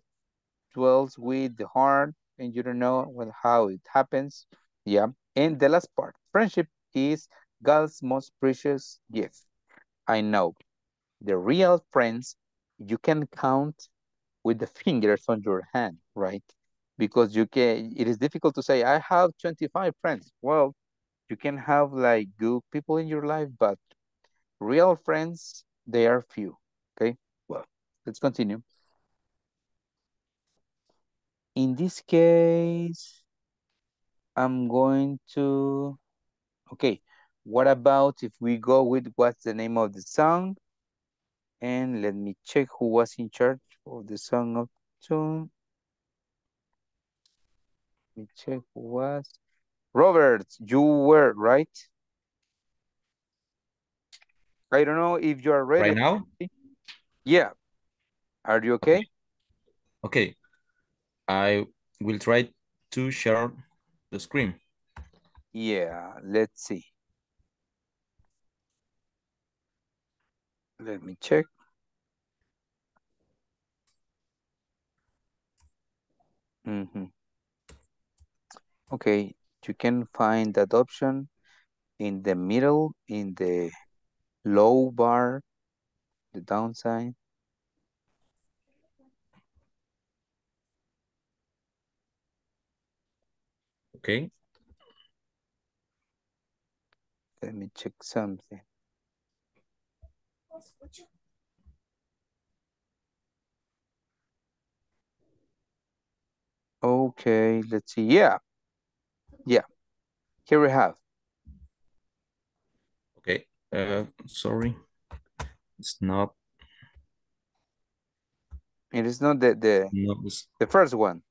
dwells with the heart, and you don't know well, how it happens. Yeah, and the last part, friendship is God's most precious gift. I know the real friends you can count with the fingers on your hand, right? Because you can, it is difficult to say, I have twenty-five friends. Well, you can have like good people in your life, but real friends, they are few. Okay, well, let's continue. In this case, I'm going to, okay, what about if we go with what's the name of the song? And let me check who was in charge of the song of tune. Let me check who was. Robert, you were, right? I don't know if you are ready. Right now? Yeah. Are you okay? Okay. I will try to share the screen. Yeah, let's see. Let me check. Mm-hmm. Okay, you can find that option in the middle, in the low bar, the down sign. Okay. Let me check something. Okay, let's see. Yeah. Yeah, here we have. Okay, uh, sorry, it's not. It is not the the no, the first one,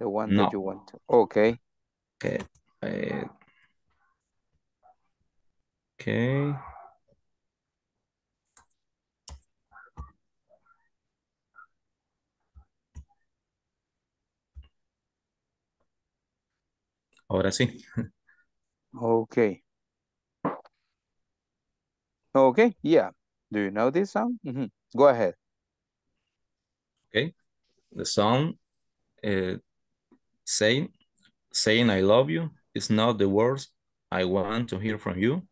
the one no. that you want. Okay. Okay. I... Okay. Ahora sí. Okay. Okay, yeah. Do you know this song? Mm-hmm. Go ahead. Okay. The song uh, saying, saying I love you is not the words I want to hear from you.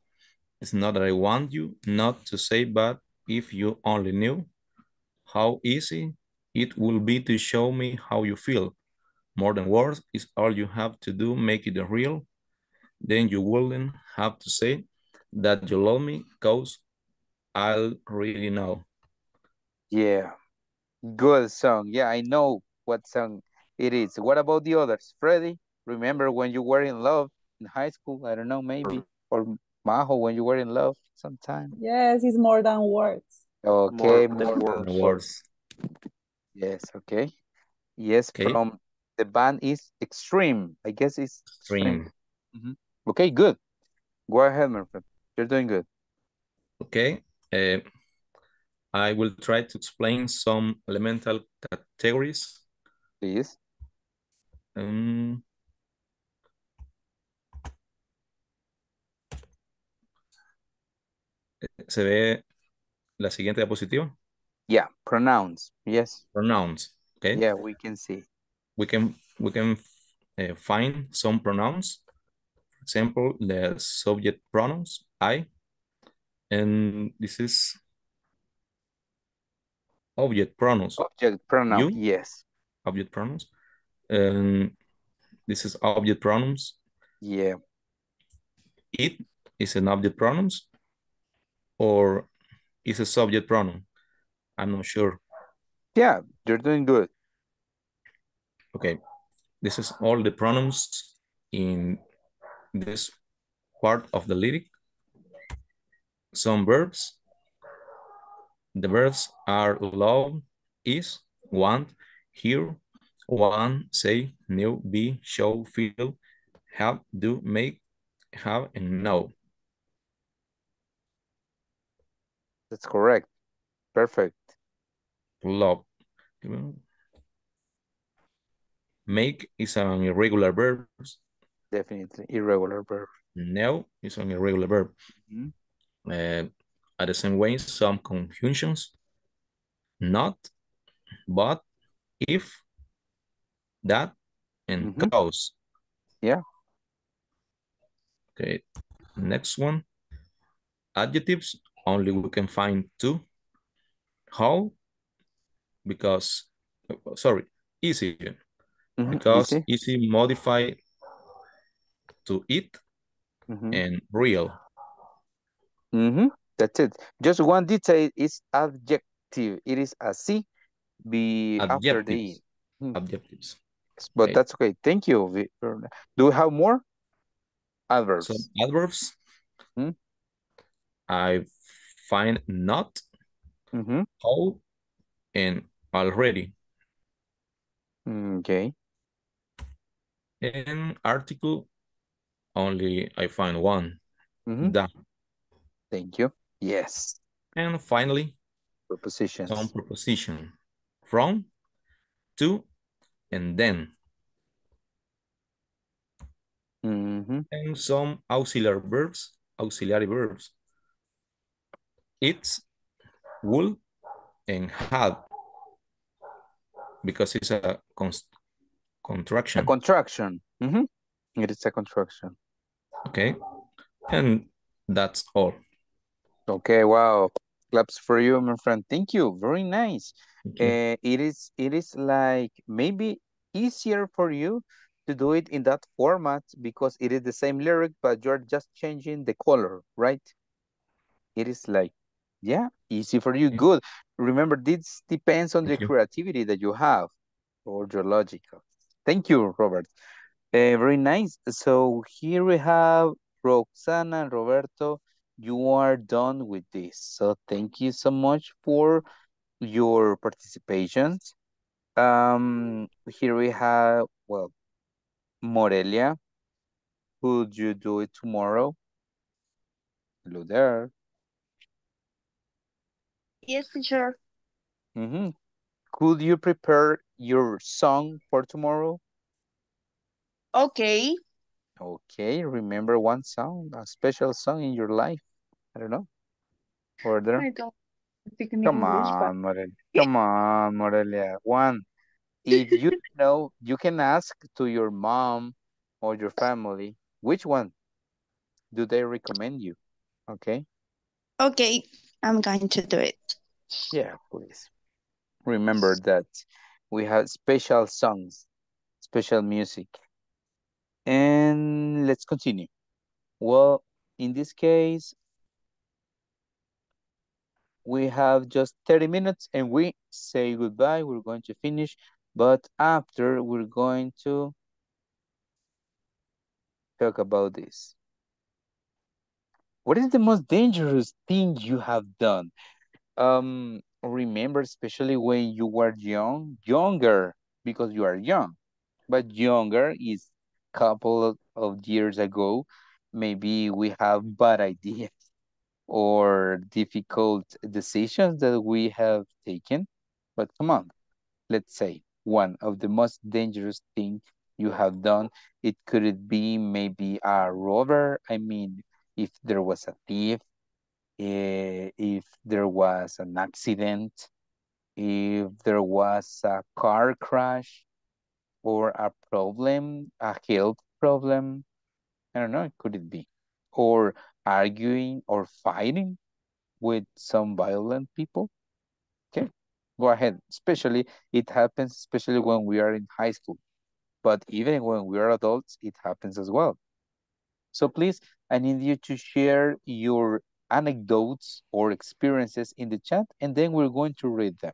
It's not that I want you not to say, but if you only knew how easy it will be to show me how you feel. More than words is all you have to do, make it real. Then you wouldn't have to say that you love me, because I'll really know. Yeah, good song. Yeah, I know what song it is. What about the others? Freddy, remember when you were in love in high school? I don't know, maybe. Or Majo, when you were in love sometime. Yes, it's more than words. Okay, more, more than words. words. Yes, okay. Yes, okay. from... The band is Extreme. I guess it's Extreme. extreme. Mm-hmm. Okay, good. Go ahead, my friend. You're doing good. Okay. Uh, I will try to explain some elemental categories. Please. Um, ¿Se ve la siguiente diapositiva? Yeah, pronouns. Yes. Pronouns. Okay. Yeah, we can see. We can we can uh, find some pronouns. For example, the subject pronouns I, and this is object pronouns. Object pronoun. You. Yes. Object pronouns. Um, this is object pronouns. Yeah. It is an object pronouns, or is a subject pronoun. I'm not sure. Yeah, you're doing good. Okay, this is all the pronouns in this part of the lyric. Some verbs. The verbs are love, is, want, hear, one, say, new, be, show, feel, have, do, make, have, and know. That's correct. Perfect. Love. Make is an irregular verb. Definitely irregular verb. Now is an irregular verb. Mm-hmm. uh, at the same way, some conjunctions. Not, but, if, that, and mm-hmm. cause. Yeah. Okay. Next one. Adjectives. Only we can find two. How? Because, sorry, easy. Mm-hmm, because easy. easy modify to it mm-hmm. and real. Mm-hmm. That's it. Just one detail is adjective. It is a C be after the E. Mm-hmm. Adjectives. But okay. That's okay. Thank you. Do we have more? Adverbs. Some adverbs. Mm-hmm. I find not, mm-hmm. how, and already. Okay. And article, only I find one. Mm-hmm. Done. Thank you. Yes. And finally, prepositions. Some preposition. From, to, and then. Mm-hmm. And some auxiliary verbs. Auxiliary verbs. It's, would, and had. Because it's a contraction. A contraction. Mm-hmm. It is a contraction. Okay. And that's all. Okay, wow. Claps for you, my friend. Thank you. Very nice. Uh, it is it is like maybe easier for you to do it in that format because it is the same lyric, but you're just changing the color, right? It is like, yeah, easy for you. Good. Remember, this depends on Thank the you. creativity that you have or your logic. Thank you, Robert. Uh, very nice. So here we have Roxana and Roberto. You are done with this. So thank you so much for your participation. Um, here we have, well, Morelia. Could you do it tomorrow? Hello there. Yes, teacher. Mm-hmm. Could you prepare your song for tomorrow? Okay. Okay. Remember one song, a special song in your life. I don't know. Or there. I don't speak English, Come on, Morelia. Come on, Morelia. One. If you know, you can ask to your mom or your family which one do they recommend you. Okay. Okay. I'm going to do it. Yeah, please. Remember that we have special songs, special music. And let's continue. Well, in this case, we have just thirty minutes and we say goodbye. We're going to finish, but after we're going to talk about this. What is the most dangerous thing you have done? Um, remember, especially when you were young, younger, because you are young, but younger is a couple of years ago. Maybe we have bad ideas or difficult decisions that we have taken. But come on, let's say one of the most dangerous things you have done. It could be maybe a robber. I mean, if there was a thief, eh, if there was an accident, if there was a car crash or a problem, a health problem, I don't know, could it be? Or arguing or fighting with some violent people? Okay, go ahead. Especially, it happens, especially when we are in high school. But even when we are adults, it happens as well. So please, I need you to share your anecdotes or experiences in the chat, and then we're going to read them.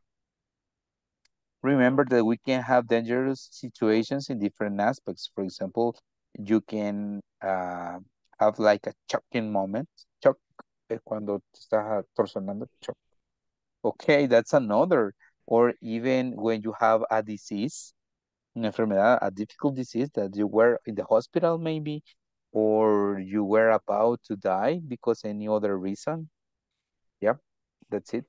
Remember that we can have dangerous situations in different aspects. For example, you can uh, have like a shocking moment. Shock, cuando te estás torsionando, shock. Okay, that's another. Or even when you have a disease, una enfermedad, a difficult disease that you were in the hospital maybe, or you were about to die because any other reason. Yeah, that's it.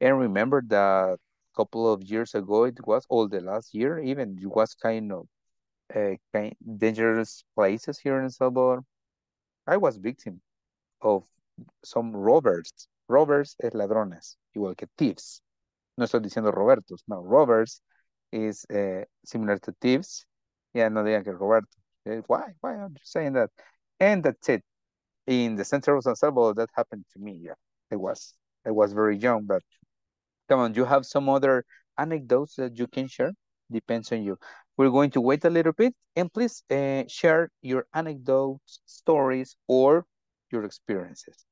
And remember that a couple of years ago, it was all the last year, even it was kind of uh, kind dangerous places here in Salvador. I was victim of some robbers. Robbers es ladrones, igual que thieves. No estoy diciendo Robertos, no, robbers is uh, similar to thieves. Yeah, no digan que Roberto. Why? Why are you saying that? And that's it. In the center of San Salvador, that happened to me. Yeah, I was, I was very young, but come on, you have some other anecdotes that you can share? Depends on you. We're going to wait a little bit, and please uh, share your anecdotes, stories, or your experiences.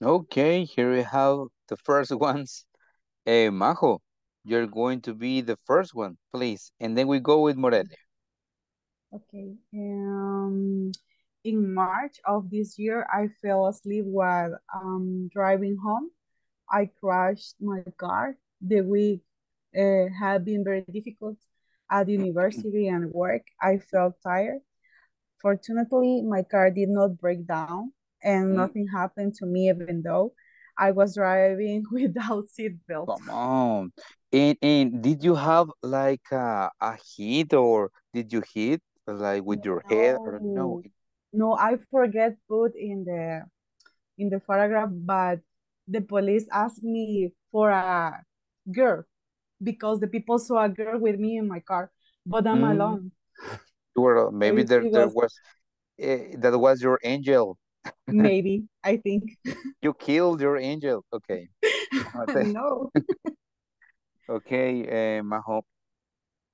Okay, here we have the first ones. Hey, Majo, you're going to be the first one, please. And then we go with Morelia. Okay. Um, in March of this year, I fell asleep while um, driving home. I crashed my car. The week uh, had been very difficult at university and work. I felt tired. Fortunately, my car did not break down. And nothing mm. happened to me, even though I was driving without seatbelt. Come on. And, and did you have like a, a hit, or did you hit like with no. your head or no? No, I forget put in the in the paragraph, but the police asked me for a girl because the people saw a girl with me in my car, but I'm mm. alone. Well, maybe there, was, there was uh, that was your angel. Maybe, I think. You killed your angel. Okay. No. Okay, uh, Maho.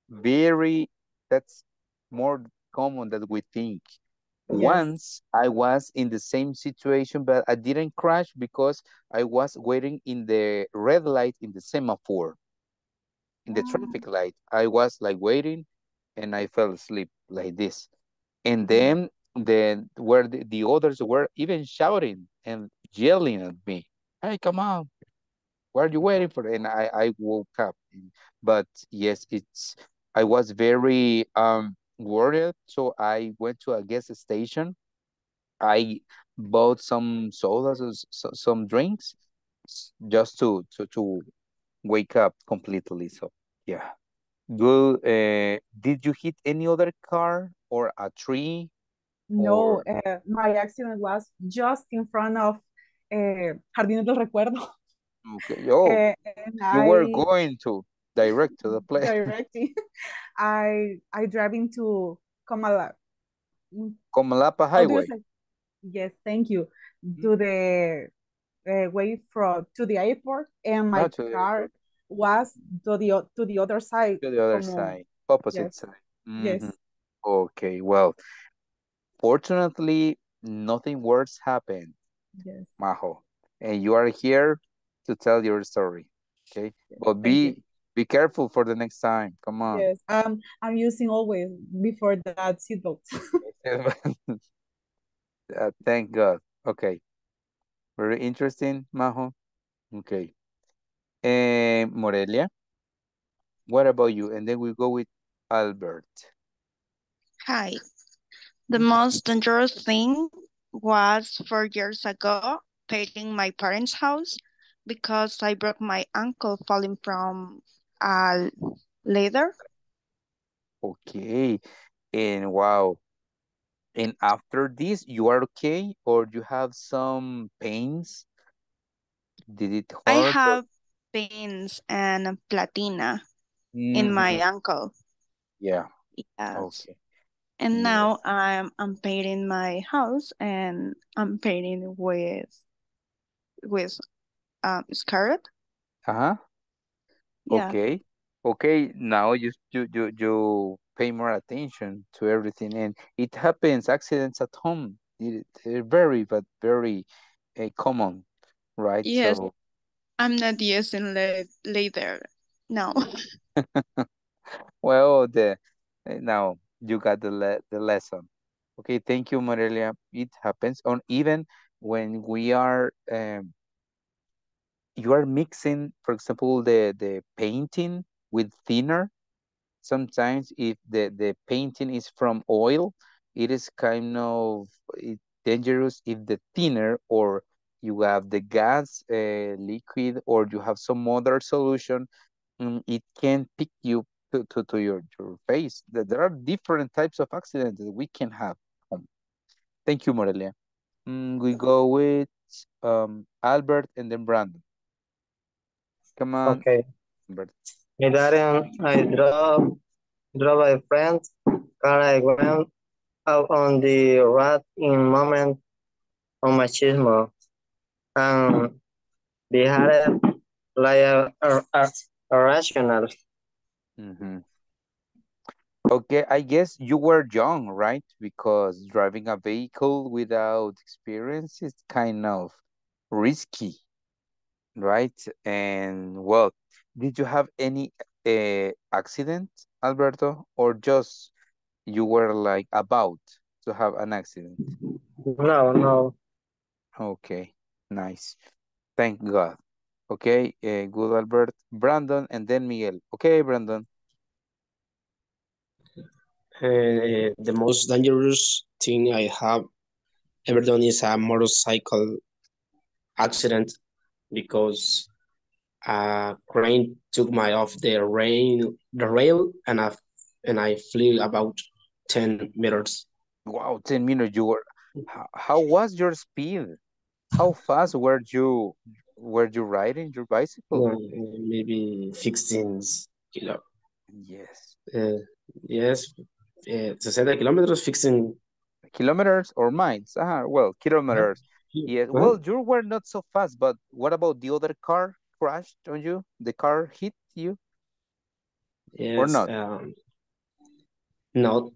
Very, that's more common than we think. Yes. Once I was in the same situation, but I didn't crash because I was waiting in the red light in the semaphore, in the oh. traffic light. I was like waiting and I fell asleep like this. And then then where the, the others were even shouting and yelling at me, hey, come on, what are you waiting for? And I, I woke up. But yes, it's I was very um worried, so I went to a gas station. I bought some sodas, some drinks, just to to, to wake up completely. So yeah. Do, uh, did you hit any other car or a tree? No, or... uh, my accident was just in front of uh, Jardines del Recuerdo. Okay, oh, uh, you I, were going to direct to the place. Directly. I I driving to Comala. Comalapa Highway. Yes, thank you. To the uh, way from to the airport, and my oh, car was to the to the other side. To the other Como... side, opposite yes. side. Mm-hmm. Yes. Okay. Well, fortunately, nothing worse happened. Yes. Majo, and you are here to tell your story. Okay, yes, but be be careful for the next time. Come on. Yes. Um, I'm using always before that seatbelt. Uh, thank God. Okay. Very interesting, Majo. Okay. Uh, Morelia, what about you? And then we go with Albert. Hi. The most dangerous thing was four years ago, painting my parents' house because I broke my ankle falling from a ladder. Okay. And wow. And after this, you are okay, or you have some pains? Did it hurt? I have pains and platina mm. in my ankle. Yeah. Yes. Okay. And yes. now I'm I'm painting my house, and I'm painting with with um scarlet. Uh huh. Yeah. Okay. Okay. Now you you you you. Pay more attention to everything, and it happens. Accidents at home, they're very, but very uh, common, right? Yes, so... I'm not using later. No. Well, the now you got the le the lesson. Okay, thank you, Morelia. It happens, on even when we are, um, you are mixing, for example, the the painting with thinner. Sometimes if the, the painting is from oil, it is kind of dangerous if the thinner, or you have the gas, uh, liquid, or you have some other solution, um, it can pick you to, to, to your, your face. There are different types of accidents that we can have. Um, thank you, Morelia. Um, we go with um, Albert and then Brandon. Come on. Okay. Albert. My dad and I drove, drove a friend's car. I went out on the road in moment of machismo. Um, they had it like a, a, a, a rational. Mm-hmm. Okay, I guess you were young, right? Because driving a vehicle without experience is kind of risky, right? And well, did you have any uh, accident, Alberto, or just you were like about to have an accident? No, no. Okay, nice. Thank God. Okay, uh, good, Albert. Brandon and then Miguel. Okay, Brandon. Uh, the most dangerous thing I have ever done is a motorcycle accident, because a crane took me off the rail, the rail, and I and I flew about ten meters. Wow, ten meters! You were. How, how was your speed? How fast were you? Were you riding your bicycle? Uh, maybe sixteen kilo. Yes. Uh, yes. Uh, sixty kilometers, fixing. Kilometers or miles? Ah, well, kilometers. Yeah. Well, you were not so fast, but what about the other car? Crashed on you? The car hit you? Yes, or not? Um, no.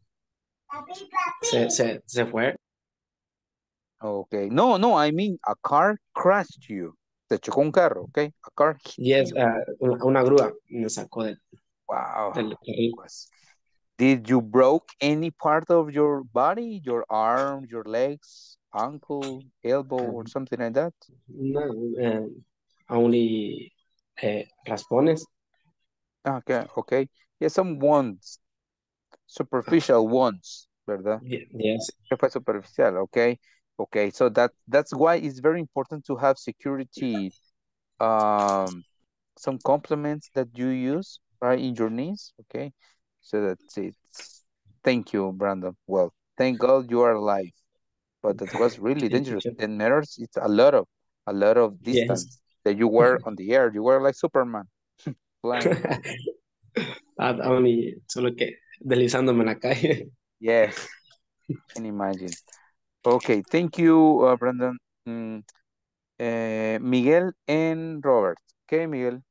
Se, se, se fue. Okay. No, no, I mean a car crashed you. Te chocó un carro, okay? A car hit Yes, you. Uh, una, una grúa me sacó del... Wow. Del... Did you broke any part of your body? Your arm, your legs, ankle, elbow, or something like that? No, um... only uh, raspones. Okay, okay. Yes, some wounds, superficial wounds, ¿verdad? Yes. Superficial, okay. Okay, so that, that's why it's very important to have security, um, some complements that you use, right, in your knees, okay? So that's it. Thank you, Brandon. Well, thank God you are alive, but that was really dangerous. ten meters, it's a lot of, a lot of distance. Yes. That you were on the air, you were like Superman. Only solo que deslizándome en la calle. Yes, I can imagine. Okay, thank you, uh, Brandon, mm, uh, Miguel, and Robert. Okay, Miguel.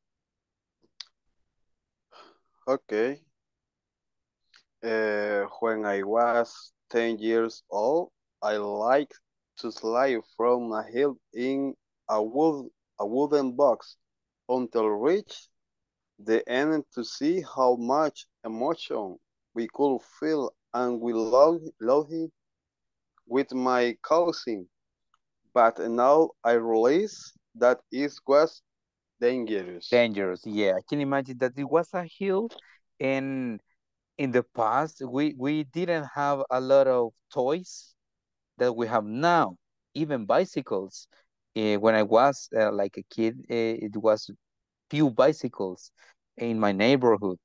Okay. Uh, when I was ten years old, I liked to slide from a hill in a wood, a wooden box until reach the end to see how much emotion we could feel, and we love, love him with my cousin. But now I realize that it was dangerous. Dangerous, yeah. I can imagine that it was a hill, and in the past, we, we didn't have a lot of toys that we have now, even bicycles. Uh, when I was uh, like a kid, uh, it was few bicycles in my neighborhood.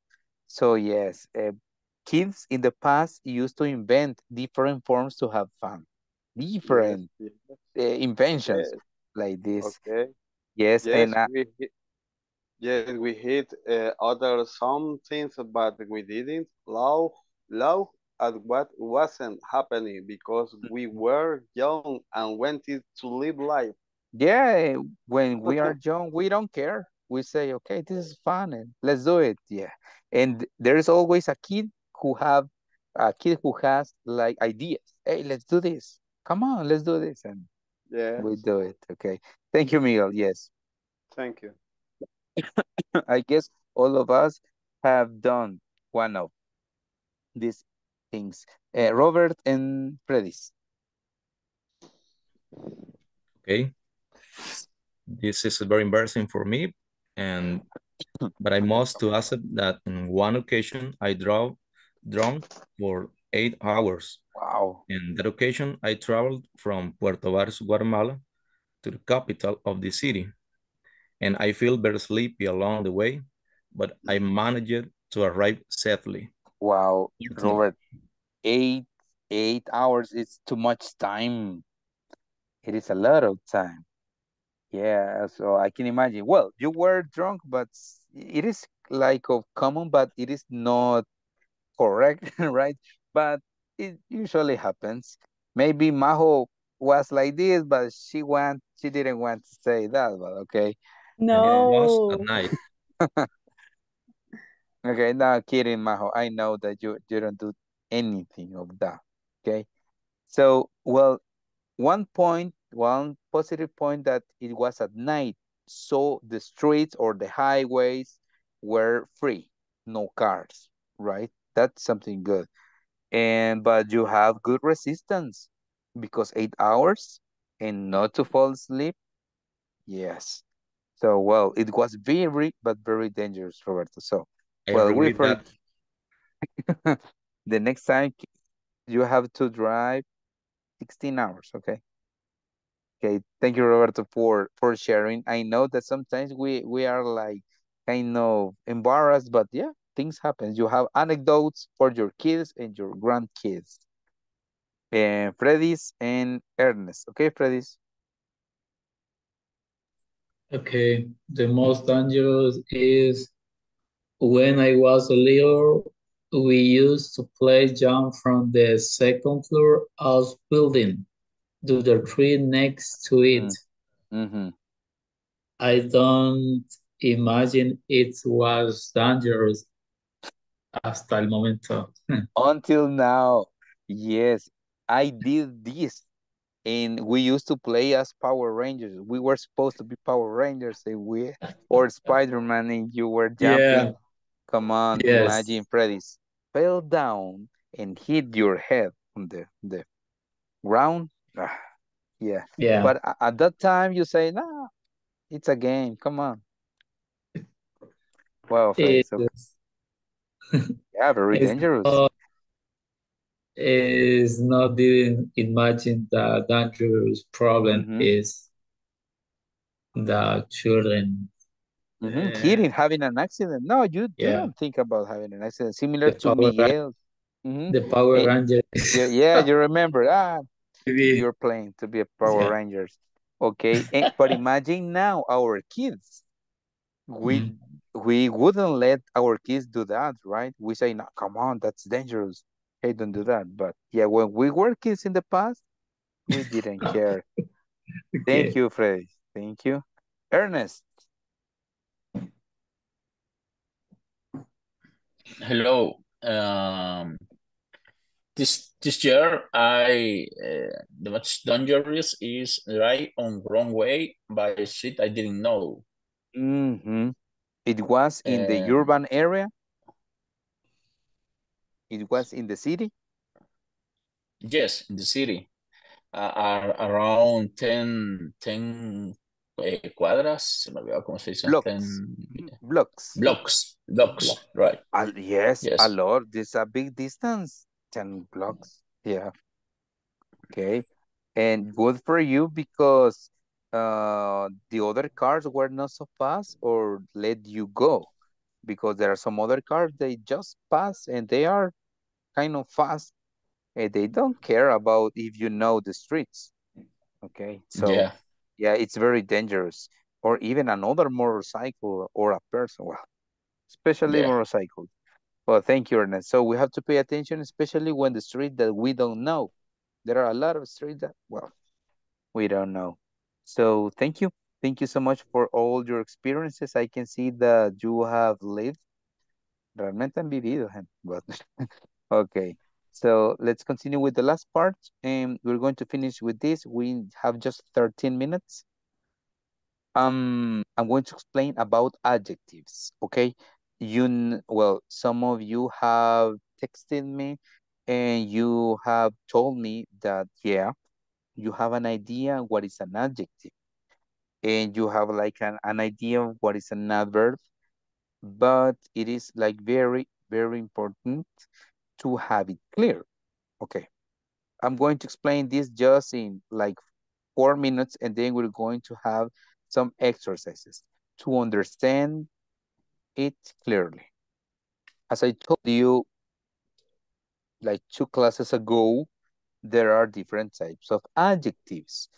So yes, uh, kids in the past used to invent different forms to have fun, different yes, yes. Uh, inventions yes. like this. Okay. Yes, yes, and I... we hit, yes, we hit uh, other some things, but we didn't love love at what wasn't happening because we were young and wanted to live life. Yeah, when we are young, we don't care. We say, okay, this is fun, and let's do it. Yeah, and there is always a kid who have a kid who has like ideas. Hey, let's do this. Come on, let's do this, and yeah, we do it. Okay, thank you, Miguel. Yes, thank you. I guess all of us have done one of these things. Uh, Robert and Freddy's. Okay, this is very embarrassing for me, and but I must to accept that on one occasion I drove drunk for eight hours. Wow. In that occasion, I traveled from Puerto Varas, Guatemala, to the capital of the city. And I feel very sleepy along the way, but I managed to arrive safely. Wow, Robert, eight, eight hours is too much time. It is a lot of time. Yeah, so I can imagine. Well, you were drunk, but it is like of common, but it is not correct, right? But it usually happens. Maybe Majo was like this, but she went, she didn't want to say that, but okay. No. It was at night. Okay, no, kidding, Majo. I know that you, you don't do anything of that, okay? So, well, one point, one positive point that it was at night, so the streets or the highways were free, no cars, right? That's something good. And but you have good resistance because eight hours and not to fall asleep. Yes. So, well, it was very, but very dangerous, Roberto. So, I well, we for... the next time you have to drive sixteen hours. Okay. Okay. Thank you, Roberto, for, for sharing. I know that sometimes we, we are like kind of embarrassed, but yeah. Things happen. You have anecdotes for your kids and your grandkids. And Freddy's and Ernest. Okay, Freddy's. Okay. The most dangerous is when I was little, we used to play jump from the second floor of building to the tree next to it. Mm-hmm. I don't imagine it was dangerous. Hasta el momento. Until now, yes, I did this. And we used to play as Power Rangers. We were supposed to be Power Rangers and we, or Spider-Man, and you were jumping. Yeah. Come on, yes. Imagine Freddy's fell down and hit your head on the, the ground. Ah, yeah. yeah. But at that time, you say, no, nah, it's a game. Come on. Wow, Freddy's. Yeah, very it's dangerous. Not, it's not even imagine the dangerous problem mm-hmm. is the children. Mm-hmm. uh, Kidding, having an accident. No, you, yeah. you don't think about having an accident. Similar the to Miguel. Mm-hmm. The Power it, Rangers. Yeah, yeah, you remember. Ah, you're playing to be a Power yeah. Rangers. Okay, and, but imagine now our kids. We... Mm. We wouldn't let our kids do that, right? We say, no, come on, that's dangerous. Hey, don't do that. But yeah, when we were kids in the past, We didn't care. Okay. Thank you, Freddy. Thank you. Ernest. Hello. Um, this this year, I uh, the most dangerous is right on wrong way by a street I didn't know. Mm-hmm. It was in uh, the urban area. It was in the city. Yes, in the city. Uh, are around ten, ten eh, cuadras, se me olvidó cómo se dice. Blocks. ten, yeah. Blocks. Blocks. Blocks, blocks, right. Uh, yes, yes, a lot. It's a big distance, ten blocks. Yeah. Okay. And good for you because uh, the other cars were not so fast or let you go. Because there are some other cars, they just pass and they are kind of fast. And they don't care about if you know the streets. Okay, so yeah, yeah it's very dangerous. Or even another motorcycle or a person, well, especially yeah. motorcycles. Well, thank you, Ernest. So we have to pay attention, especially when the street that we don't know. There are a lot of streets that, well, we don't know. So thank you. Thank you so much for all your experiences. I can see that you have lived. Realmente han vivido, but okay. So let's continue with the last part, and we're going to finish with this. We have just thirteen minutes. Um, I'm going to explain about adjectives, okay? You, well, some of you have texted me, and you have told me that, yeah, you have an idea what is an adjective, and you have like an, an idea of what is an adverb, but it is like very, very important to have it clear. Okay, I'm going to explain this just in like four minutes and then we're going to have some exercises to understand it clearly. As I told you like two classes ago, there are different types of adjectives.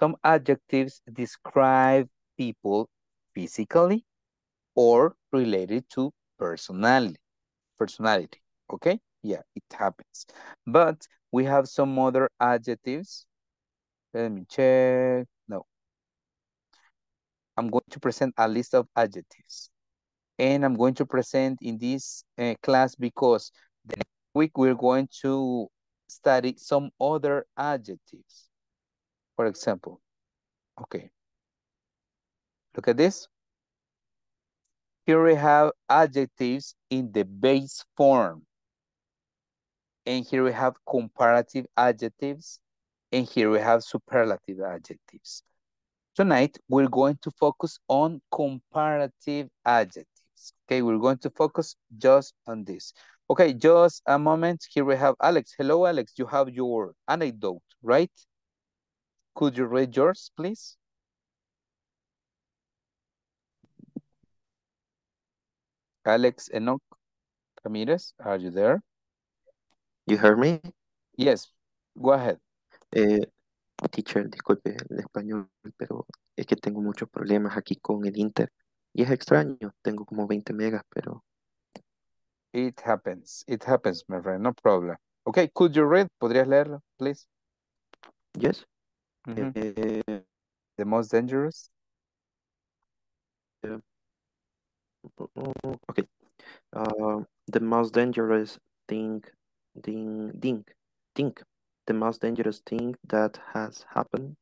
Some adjectives describe people physically or related to personality. Personality. Okay, yeah, it happens. But we have some other adjectives. Let me check. No. I'm going to present a list of adjectives. And I'm going to present in this uh, class because the next week we're going to study some other adjectives. For example, okay. Look at this. Here we have adjectives in the base form. And here we have comparative adjectives. And here we have superlative adjectives. Tonight, we're going to focus on comparative adjectives. Okay, we're going to focus just on this. Okay, just a moment. Here we have Alex. Hello, Alex. You have your anecdote, right? Could you read yours, please? Alex Enoch Ramirez, are you there? You heard me? Yes, go ahead. Eh, teacher, disculpe el español, pero es que tengo muchos problemas aquí con el Inter. Y es extraño, tengo como veinte megas, pero... It happens, it happens, my friend, no problem. Okay, could you read? ¿Podrías leerlo, please? Yes. Mm-hmm. eh, The most dangerous? Eh, okay. Uh, the most dangerous thing... Ding, ding, think the most dangerous thing that has happened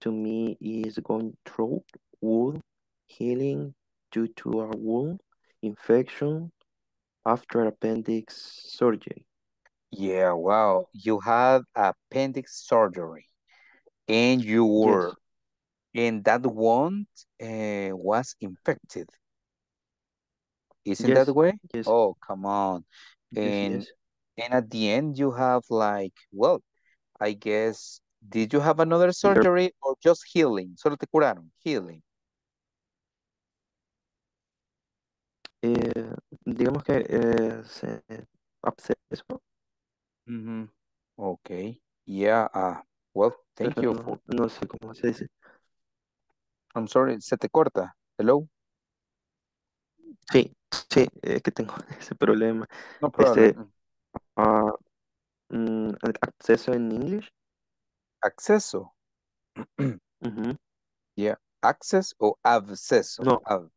to me is going through wound healing due to a wound infection after appendix surgery. Yeah, wow. You had appendix surgery and you were, yes. And that wound uh, was infected. Isn't yes. that way? Yes. Oh, come on. And yes, yes. And at the end, you have like, well, I guess, did you have another surgery or just healing? Solo te curaron, healing. Eh, digamos que eh, se abscesó. Mm-hmm. Okay. Yeah. Uh, well, thank you. For... No, no sé cómo se dice. I'm sorry, se te corta. Hello? Sí, sí, es que tengo ese problema. No problem. Este, Uh, mm, acceso en English acceso. Mm-hmm. Yeah, access or absceso. No, Ab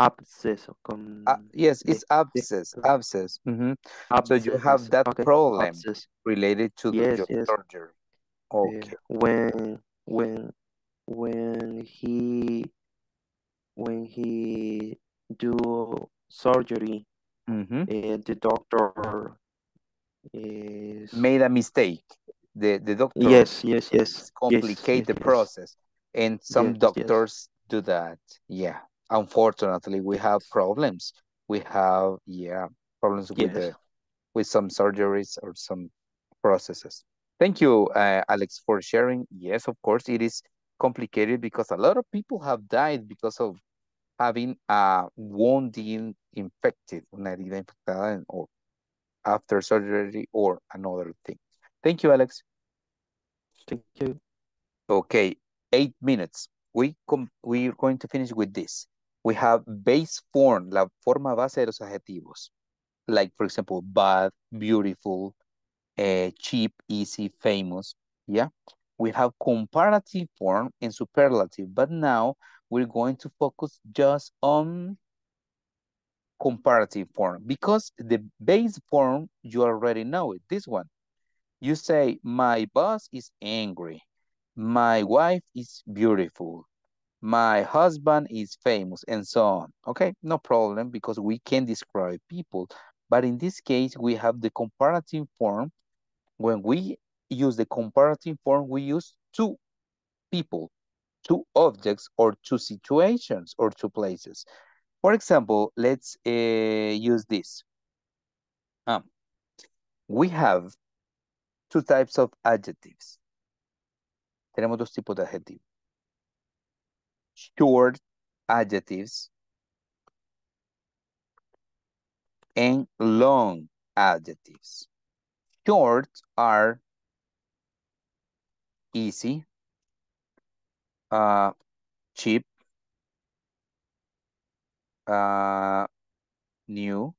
absceso. Con... Uh, yes, it's abscess. Abscess. Mm-hmm. Absceso. So you have that okay. problem absceso. related to yes, the, your yes. surgery. Okay. Uh, when when when he when he do surgery, mm-hmm. uh, the doctor is... made a mistake. The the doctor yes yes yes complicate yes, the yes, process, yes. and some yes, doctors yes. do that. Yeah, unfortunately, we have problems. We have yeah problems yes. with the with some surgeries or some processes. Thank you, uh, Alex, for sharing. Yes, of course, it is complicated because a lot of people have died because of having a wound being infected, una herida infectada, or after surgery or another thing. Thank you, Alex. Thank you. Okay, eight minutes. We com we're going to finish with this. We have base form, la forma base de los adjetivos. Like, for example, bad, beautiful, uh, cheap, easy, famous. Yeah. We have comparative form and superlative. But now we're going to focus just on comparative form. Because the base form, you already know it, this one. You say, my boss is angry. My wife is beautiful. My husband is famous, and so on. Okay, no problem, because we can describe people. But in this case, we have the comparative form. When we use the comparative form, we use two people, two objects, or two situations, or two places. For example, let's uh, use this. Um, we have two types of adjectives. Tenemos dos tipos de adjetivos. Short adjectives and long adjectives. Short are easy, uh, cheap, uh, new,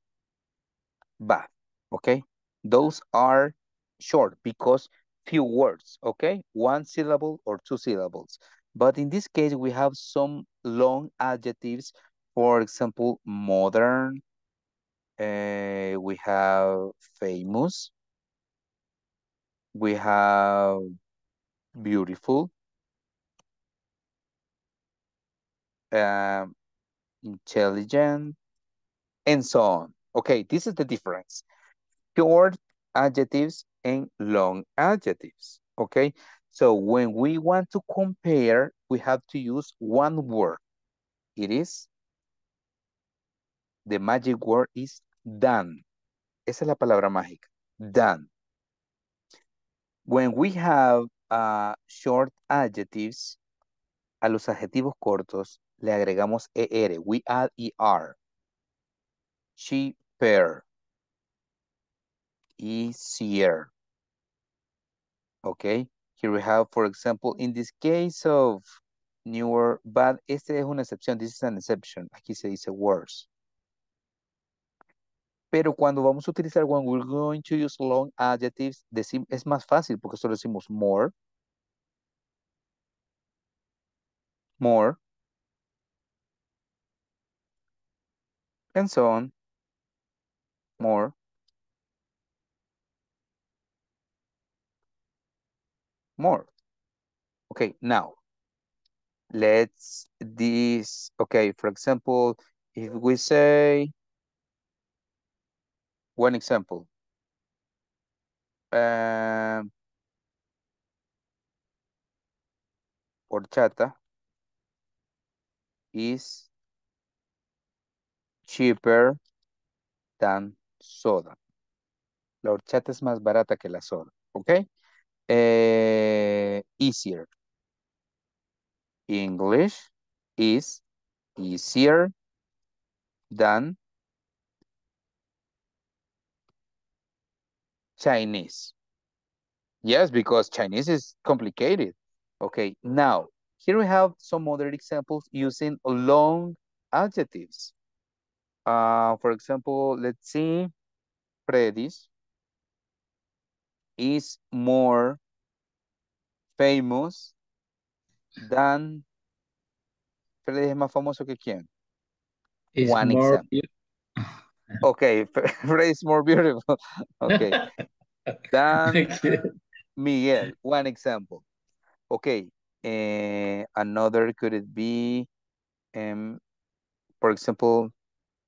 bad. Okay? Those are short because few words, okay? One syllable or two syllables. But in this case, we have some long adjectives. For example, modern. Uh, we have famous. We have beautiful. Uh, intelligent. And so on. Okay, this is the difference. Short adjectives and long adjectives, okay? So when we want to compare, we have to use one word. It is, the magic word is done. Esa es la palabra mágica, done. When we have uh, short adjectives, a los adjetivos cortos le agregamos er, we add er. She, fair. Easier. Okay, here we have, for example, in this case of newer, but este es una excepción, this is an exception, aquí se dice worse. Pero cuando vamos a utilizar, when we're going to use long adjectives, es más fácil porque solo decimos more, more, and so on, more, more. Okay, now let's this. Okay, for example, if we say one example, um, horchata is cheaper than soda. La horchata es más barata que la soda. Okay. Uh, easier. English is easier than Chinese. Yes, because Chinese is complicated. Okay, now here we have some other examples using long adjectives. Uh, for example, let's see, Freddy's is more famous than Freddy es más famoso que quién? It's One example. Okay, Freddy is more beautiful. Okay. Than Miguel. One example. Okay. Uh, another could it be, um, for example,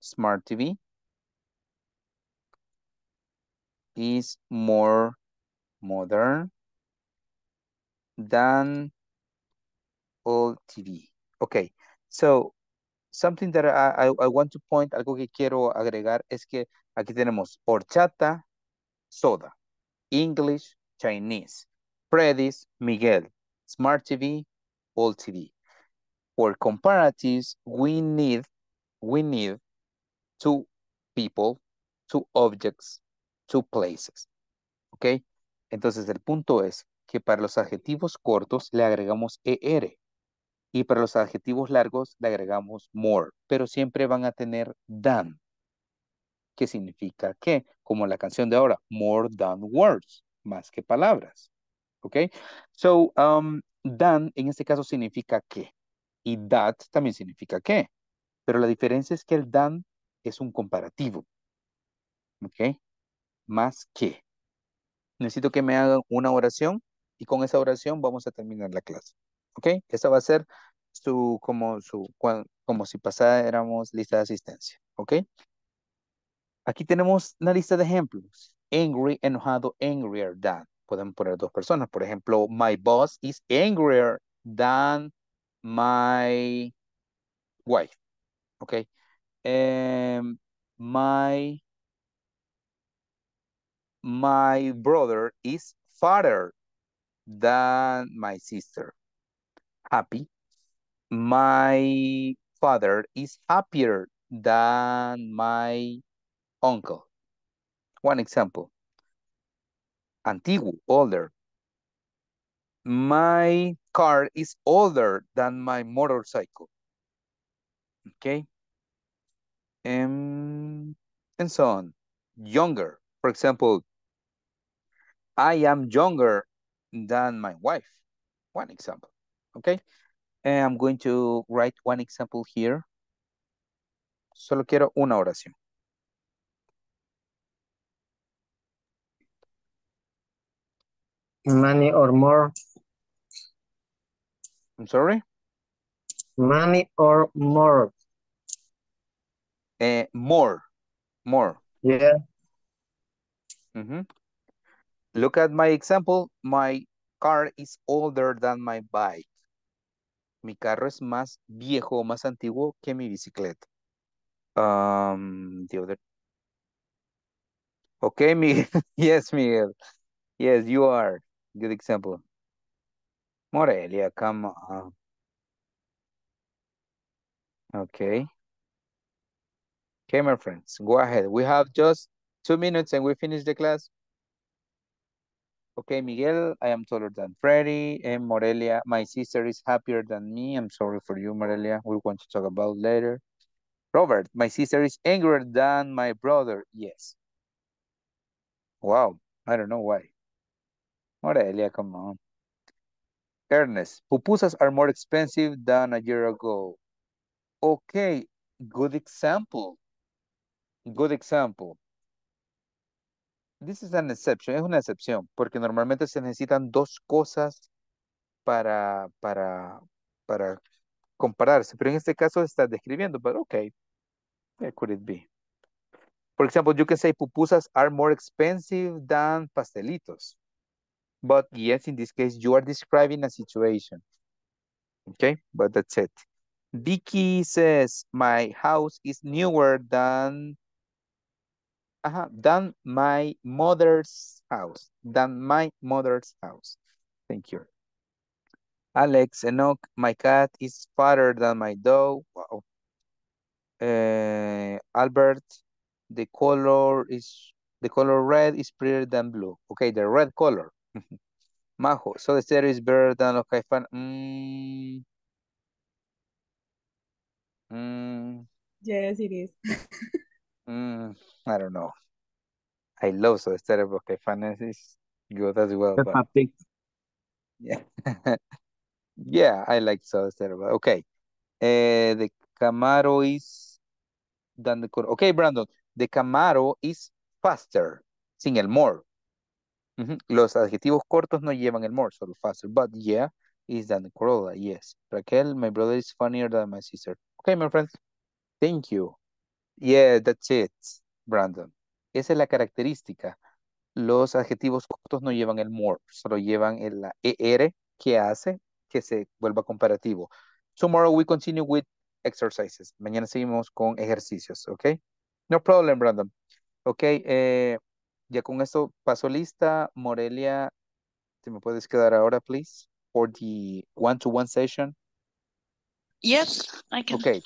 Smart T V is more modern than old T V. Okay, so something that I, I, I want to point, algo que quiero agregar es que aquí tenemos horchata, soda, English, Chinese, Freddy's, Miguel, Smart T V, old T V. For comparatives, we need, we need two people, two objects, two places. ¿Ok? Entonces el punto es que para los adjetivos cortos le agregamos er y para los adjetivos largos le agregamos more, pero siempre van a tener than, que significa que, como la canción de ahora, more than words, más que palabras. Okay, so um, than en este caso significa que y that también significa que, pero la diferencia es que el than es un comparativo, ok, más que. Necesito que me hagan una oración y con esa oración vamos a terminar la clase, ok. Esa va a ser su como su como si pasáramos lista de asistencia, ok. Aquí tenemos una lista de ejemplos: angry, enojado, angrier than. Pueden poner dos personas. Por ejemplo, my boss is angrier than my wife. Ok. Um, my, my brother is fatter than my sister. Happy. My father is happier than my uncle. One example. Antiguo, older. My car is older than my motorcycle. Okay. Um, and so on. Younger. For example, I am younger than my wife. One example. Okay. And I'm going to write one example here. Solo quiero una oración. Money or more. I'm sorry? Money or more. Uh, more. More. Yeah. Mm-hmm. Look at my example. My car is older than my bike. Mi carro es más viejo, más antiguo que mi bicicleta. Um, the other. Okay, Miguel. Yes, Miguel. Yes, you are. Good example. Morelia, come on. Okay. Okay, my friends, go ahead. We have just two minutes and we finish the class. Okay, Miguel, I am taller than Freddy. And Morelia, my sister is happier than me. I'm sorry for you, Morelia. We're going to talk about later. Robert, my sister is angrier than my brother. Yes. Wow, I don't know why. Morelia, come on. Ernest, pupusas are more expensive than a year ago. Okay, good example. Good example. This is an exception, es una excepción, porque normalmente se necesitan dos cosas para, para, para compararse, pero en este caso está describiendo, but okay, where could it be? For example, you can say pupusas are more expensive than pastelitos. But yes, in this case, you are describing a situation. Okay, but that's it. Vicky says, my house is newer than, uh-huh, than my mother's house. Than my mother's house. Thank you. Alex, Enoch, my cat is fatter than my dog. Wow. Uh, Albert, the color is, the color red is prettier than blue. Okay, the red color. Majo, so the stereo is better than los Caifanes. Mm. Mm. Yes, it is. mm. I don't know. I love so the stereo, but Caifanes is good as well. But... Yeah. Yeah, I like Salcedo. Okay. Uh, the Camaro is than the Cor- okay, Brandon. The Camaro is faster, sin el more. Ujú. Los adjetivos cortos no llevan el more, solo faster. But yeah, is than the Corolla. Yes. Raquel, my brother is funnier than my sister. Okay, my friend. Thank you. Yeah, that's it, Brandon. Esa es la característica. Los adjetivos cortos no llevan el more, solo llevan el, la er que hace que se vuelva comparativo. Tomorrow we continue with exercises. Mañana seguimos con ejercicios, ¿ok? No problem, Brandon. Ok, eh, ya con esto paso lista. Morelia, ¿te me puedes quedar ahora, please? For the one-to-one session. Yes, I can. Ok,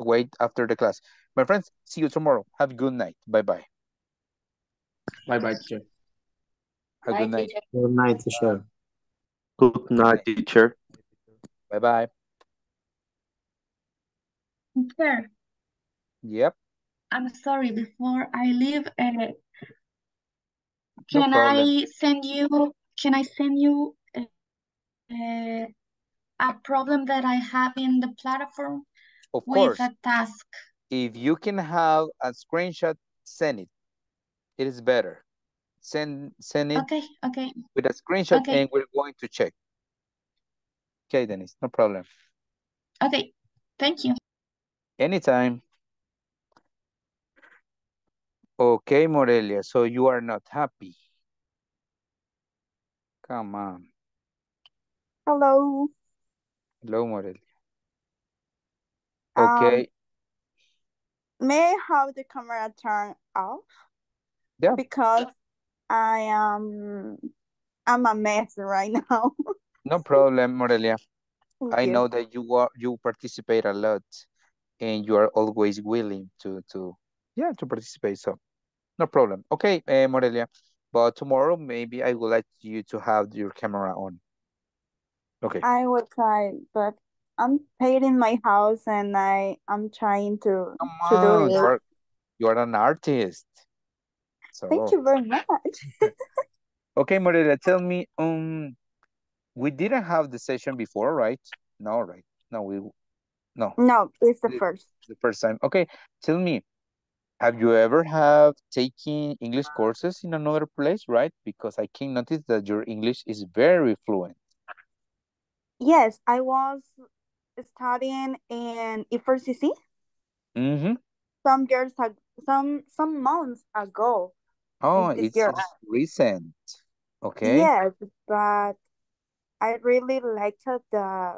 wait after the class. My friends, see you tomorrow. Have a good night. Bye-bye. Bye-bye, teacher. Have a good night. Good night, teacher. Good night, teacher. Bye-bye. Teacher. Yep. I'm sorry, before I leave, uh, can no I send you, can I send you uh, a problem that I have in the platform of with course. A task? If you can have a screenshot, send it. It is better. Send send it okay, okay. with a screenshot okay. and we're going to check. Okay, Denise, no problem. Okay, thank you. Anytime. Okay, Morelia, so you are not happy. Come on. Hello. Hello, Morelia. Okay. Um, may I have the camera turned off? Yeah. Because I am, I'm a mess right now. No problem, Morelia. Thank I you. Know that you are, you participate a lot, and you are always willing to to yeah to participate. So no problem. Okay, uh, Morelia. But tomorrow maybe I would like you to have your camera on. Okay. I will try, but I'm paid in my house, and I am trying to Come to on. do it. You are, you are an artist. So, Thank you very much. Okay, Morelia, tell me, um, we didn't have the session before, right? No, right? No, we, no. No, it's the first. The first time. Okay, tell me, have you ever have taken English courses in another place, right? Because I can notice that your English is very fluent. Yes, I was studying in E four C C mm-hmm. some years ago, some some months ago. Oh, it's recent. Okay. Yes, but I really liked the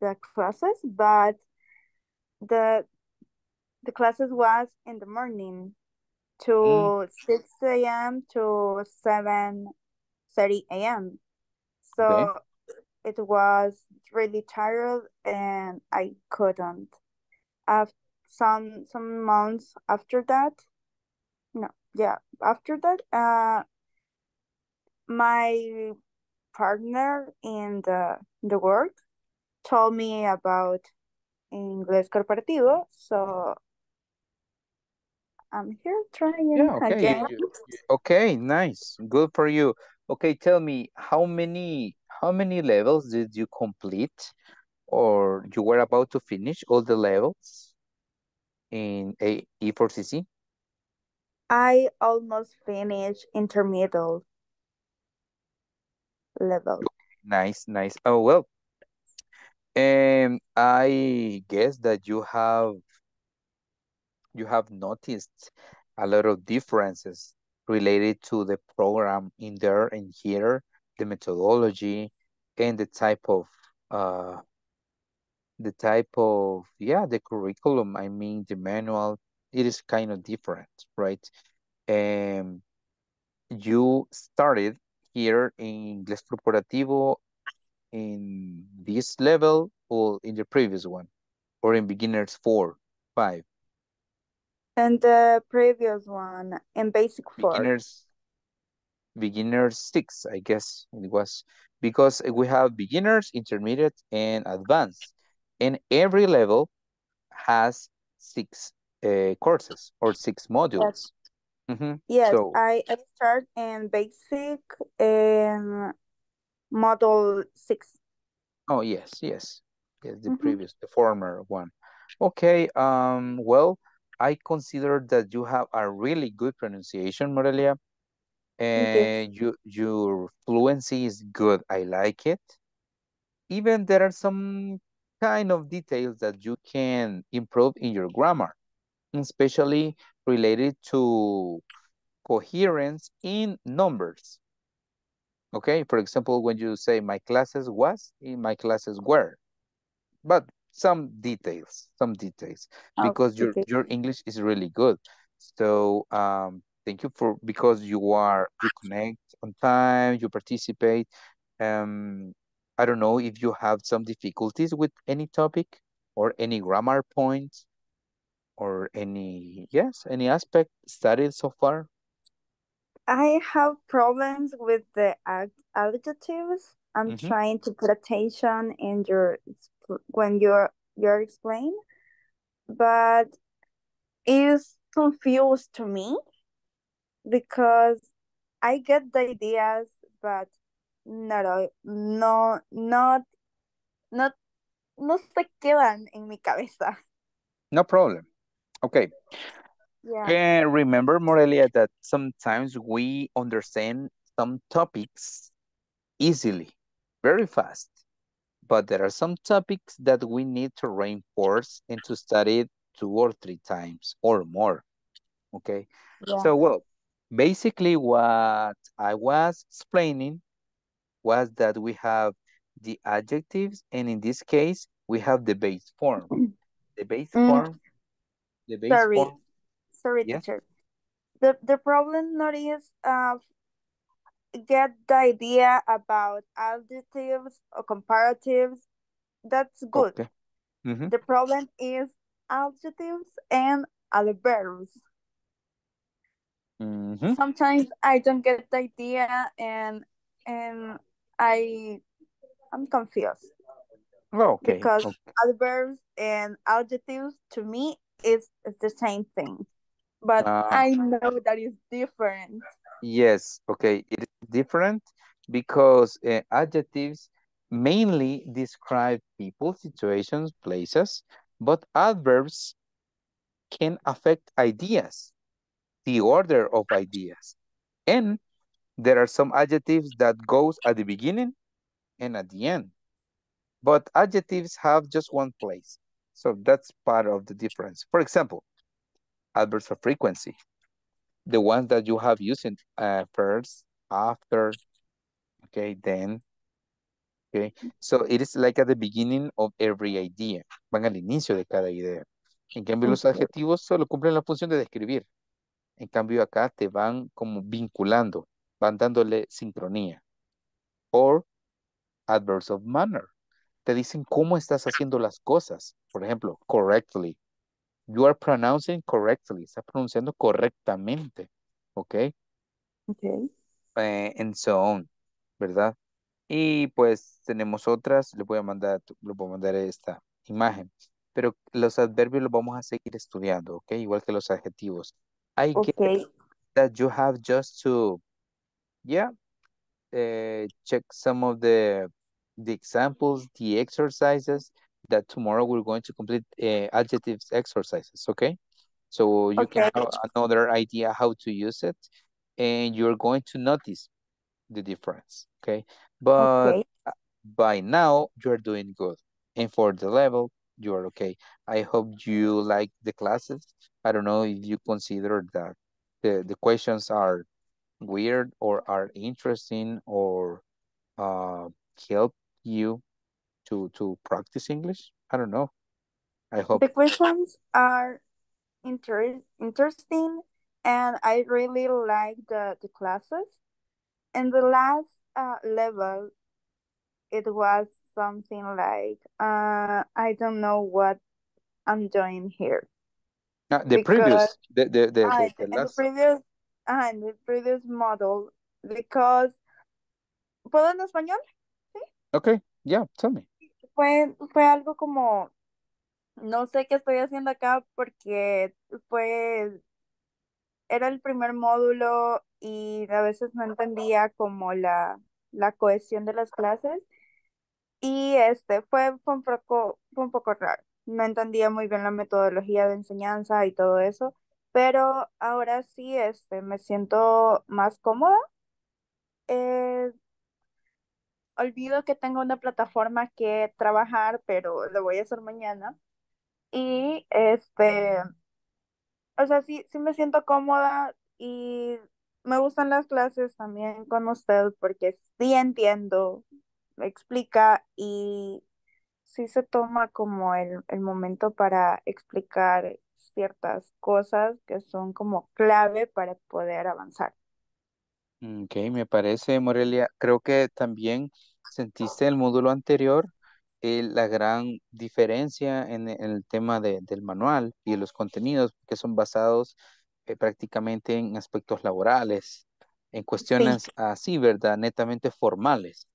the classes, but the the classes was in the morning to mm. six A M to seven thirty A M So okay. it was really tired, and I couldn't. After some some months after that, no. Yeah, after that, uh, my partner in the the work told me about Inglés Corporativo, so I'm here trying yeah, okay. again. Okay, nice, good for you. Okay, tell me, how many how many levels did you complete, or you were about to finish all the levels in E four C C? I almost finished intermediate level. Nice, nice. Oh, well, um, I guess that you have, you have noticed a lot of differences related to the program in there and here, the methodology and the type of, uh, the type of, yeah, the curriculum, I mean, the manual. It is kind of different, right? Um, you started here in Inglés Corporativo in this level or in the previous one, or in beginners four, five? And the previous one in basic four. Beginners, beginners six, I guess it was, because we have beginners, intermediate, and advanced, and every level has six Uh, courses or six modules. Yes, mm-hmm. yes so, I start in basic, and model six. Oh, yes, yes. Yes, the mm-hmm. previous, the former one. Okay, um, well, I consider that you have a really good pronunciation, Morelia. And okay. you, your fluency is good. I like it. Even there are some kind of details that you can improve in your grammar, especially related to coherence in numbers. Okay, for example, when you say my classes was, in my classes were, but some details, some details, oh, because okay. your your English is really good. So um, thank you for, because you are, you connect on time, you participate. Um, I don't know if you have some difficulties with any topic or any grammar point or any, yes, any aspect studied so far. I have problems with the adjectives. I'm mm-hmm. trying to put attention in your, when you're, you're explaining, but it's confused to me because I get the ideas, but no, no, not, not, no se quedan en mi cabeza. No problem. Okay. Yeah. Uh, remember, Morelia, that sometimes we understand some topics easily, very fast, but there are some topics that we need to reinforce and to study two or three times or more. Okay. Yeah. So, well, basically what I was explaining was that we have the adjectives, and in this case, we have the base form. The base mm. form. The base Sorry. form. Sorry, yes. teacher. The, the problem not is uh, get the idea about adjectives or comparatives. That's good. Okay. Mm-hmm. The problem is adjectives and adverbs. Mm-hmm. Sometimes I don't get the idea and and I I'm confused. Okay. Because okay. adverbs and adjectives to me is, is the same thing. But uh, I know that is different. Yes, okay, it is different because uh, adjectives mainly describe people, situations, places, but adverbs can affect ideas, the order of ideas. And there are some adjectives that goes at the beginning and at the end, but adjectives have just one place. So that's part of the difference. For example, adverbs of frequency, the ones that you have using uh, first, after, okay, then, okay. So it is like at the beginning of every idea. Van al inicio de cada idea. En cambio, los adjetivos solo cumplen la función de describir. En cambio, acá te van como vinculando, van dándole sincronía. Or adverbs of manner. Te dicen cómo estás haciendo las cosas. Por ejemplo, correctly. You are pronouncing correctly. Estás pronunciando correctamente. Ok. Ok. Eh, and so on. ¿Verdad? Y pues tenemos otras. Les voy a mandar, les voy a mandar esta imagen. Pero los adverbios los vamos a seguir estudiando. Ok. Igual que los adjetivos. I okay. get that you have just to, yeah, eh, check some of the, the examples, the exercises. That tomorrow we're going to complete uh, adjectives exercises, okay? So you okay. can have another idea how to use it, and you're going to notice the difference, okay? But okay. by now, you're doing good. And for the level, you're okay. I hope you like the classes. I don't know if you consider that the, the questions are weird or are interesting or uh, help you to to practice English. I don't know. I hope the questions are inter interesting, and I really like the, the classes. And the last uh, level, it was something like uh, I don't know what I'm doing here. Uh, the previous, the the the, uh, the, the, last... the previous and uh, the previous model because. ¿Puedo en español? Sí. Okay. Yeah, tell me. Fue, fue algo como, no sé qué estoy haciendo acá porque fue, era el primer módulo y a veces no entendía como la, la cohesión de las clases y este fue, fue, un poco, fue un poco raro. No entendía muy bien la metodología de enseñanza y todo eso, pero ahora sí este, me siento más cómoda. Eh, olvido que tengo una plataforma que trabajar, pero lo voy a hacer mañana. Y este, o sea, sí, sí me siento cómoda y me gustan las clases también con usted porque sí entiendo, me explica y sí se toma como el, el momento para explicar ciertas cosas que son como clave para poder avanzar. Ok, me parece, Morelia. Creo que también sentiste en el módulo anterior eh, la gran diferencia en, en el tema de, del manual y los contenidos que son basados eh, prácticamente en aspectos laborales, en cuestiones sí. así, ¿verdad? Netamente formales.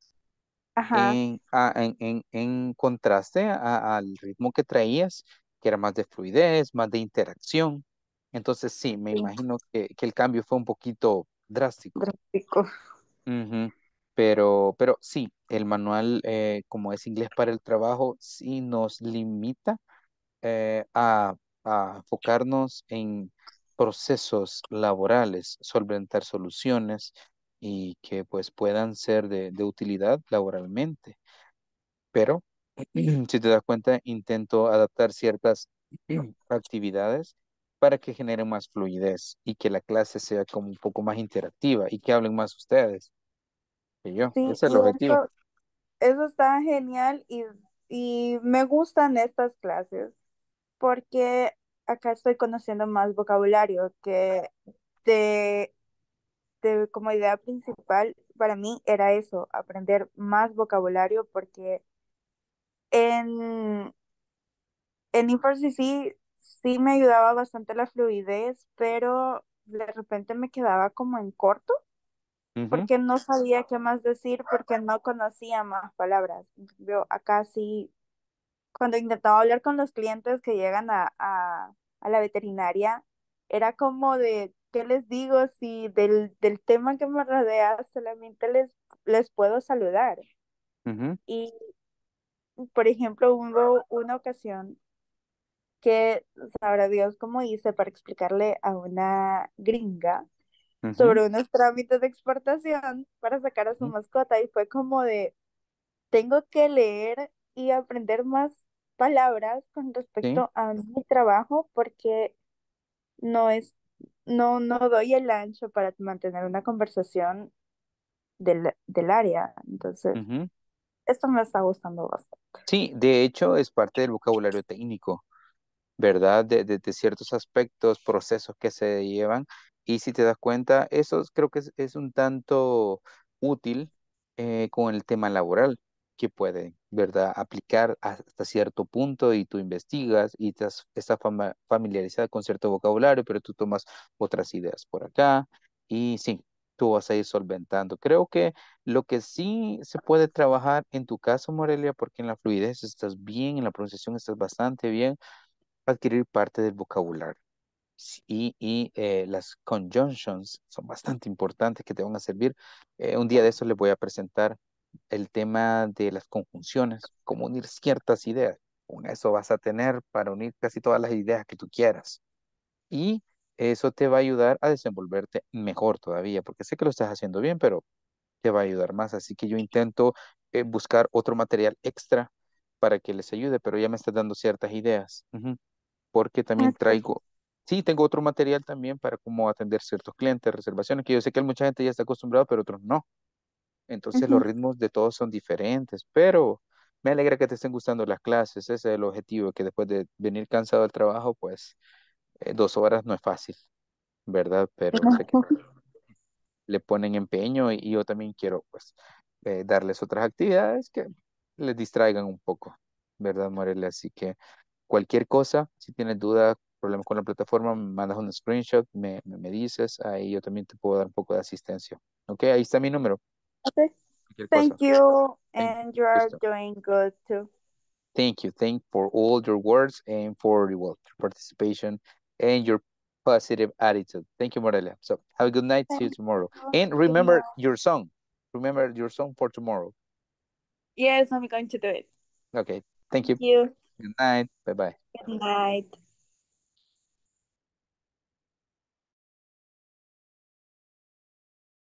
Ajá. En, a, en, en, en contraste a, al ritmo que traías, que era más de fluidez, más de interacción. Entonces sí, me sí. imagino que, que el cambio fue un poquito drástico. Drástico. Uh-huh. Pero, pero sí, el manual, eh, como es inglés para el trabajo, sí nos limita eh, a, a enfocarnos en procesos laborales, solventar soluciones y que pues puedan ser de, de utilidad laboralmente. Pero, si te das cuenta, intento adaptar ciertas actividades para que generen más fluidez y que la clase sea como un poco más interactiva y que hablen más ustedes que yo. Sí, ese es el objetivo. Eso, eso está genial y, y me gustan estas clases porque acá estoy conociendo más vocabulario que de, de como idea principal para mí era eso, aprender más vocabulario porque en, en E cuatro C C sí me ayudaba bastante la fluidez, pero de repente me quedaba como en corto, uh-huh. porque no sabía qué más decir, porque no conocía más palabras. Yo acá sí, cuando intentaba hablar con los clientes que llegan a, a, a la veterinaria, era como de, ¿qué les digo? Si del, del tema que me rodea solamente les, les puedo saludar. Uh-huh. Y, por ejemplo, hubo una ocasión que sabrá Dios cómo hice para explicarle a una gringa uh-huh. sobre unos trámites de exportación para sacar a su uh-huh. mascota y fue como de, tengo que leer y aprender más palabras con respecto ¿sí? a mi trabajo porque no es, no, no doy el ancho para mantener una conversación del, del área, entonces uh-huh. esto me está gustando bastante. Sí, de hecho es parte del vocabulario técnico, ¿verdad? De, de, de ciertos aspectos, procesos que se llevan. Y si te das cuenta, eso creo que es, es un tanto útil eh, con el tema laboral que puede, ¿verdad? Aplicar hasta cierto punto y tú investigas y te has, estás fama, familiarizada con cierto vocabulario, pero tú tomas otras ideas por acá y sí, tú vas a ir solventando. Creo que lo que sí se puede trabajar en tu caso, Morelia, porque en la fluidez estás bien, en la pronunciación estás bastante bien, adquirir parte del vocabulario y, y eh, las conjunctions son bastante importantes que te van a servir. Eh, un día de eso les voy a presentar el tema de las conjunciones, cómo unir ciertas ideas. Con eso vas a tener para unir casi todas las ideas que tú quieras y eso te va a ayudar a desenvolverte mejor todavía, porque sé que lo estás haciendo bien, pero te va a ayudar más, así que yo intento eh, buscar otro material extra para que les ayude, pero ya me estás dando ciertas ideas. Uh-huh. Porque también traigo, sí, tengo otro material también para cómo atender ciertos clientes, reservaciones, que yo sé que mucha gente ya está acostumbrada, pero otros no. Entonces uh-huh. los ritmos de todos son diferentes, pero me alegra que te estén gustando las clases, ese es el objetivo, que después de venir cansado del trabajo, pues eh, dos horas no es fácil, ¿verdad? Pero no. sé que le ponen empeño y, y yo también quiero pues eh, darles otras actividades que les distraigan un poco, ¿verdad, Morelia? Así que cualquier cosa, si tienes dudas, problemas con la plataforma, me mandas un screenshot, me, me, me dices, ahí yo también te puedo dar un poco de asistencia. Ok, ahí está mi número. Okay. Thank cosa. you, and you are doing good too. Thank you, thank you for all your words and for your participation and your positive attitude. Thank you, Morelia. So, have a good night, see you tomorrow. And remember your song. remember your song for tomorrow? Yes, I'm going to do it. Okay, thank you. Thank you. Good night. Bye-bye. Good night.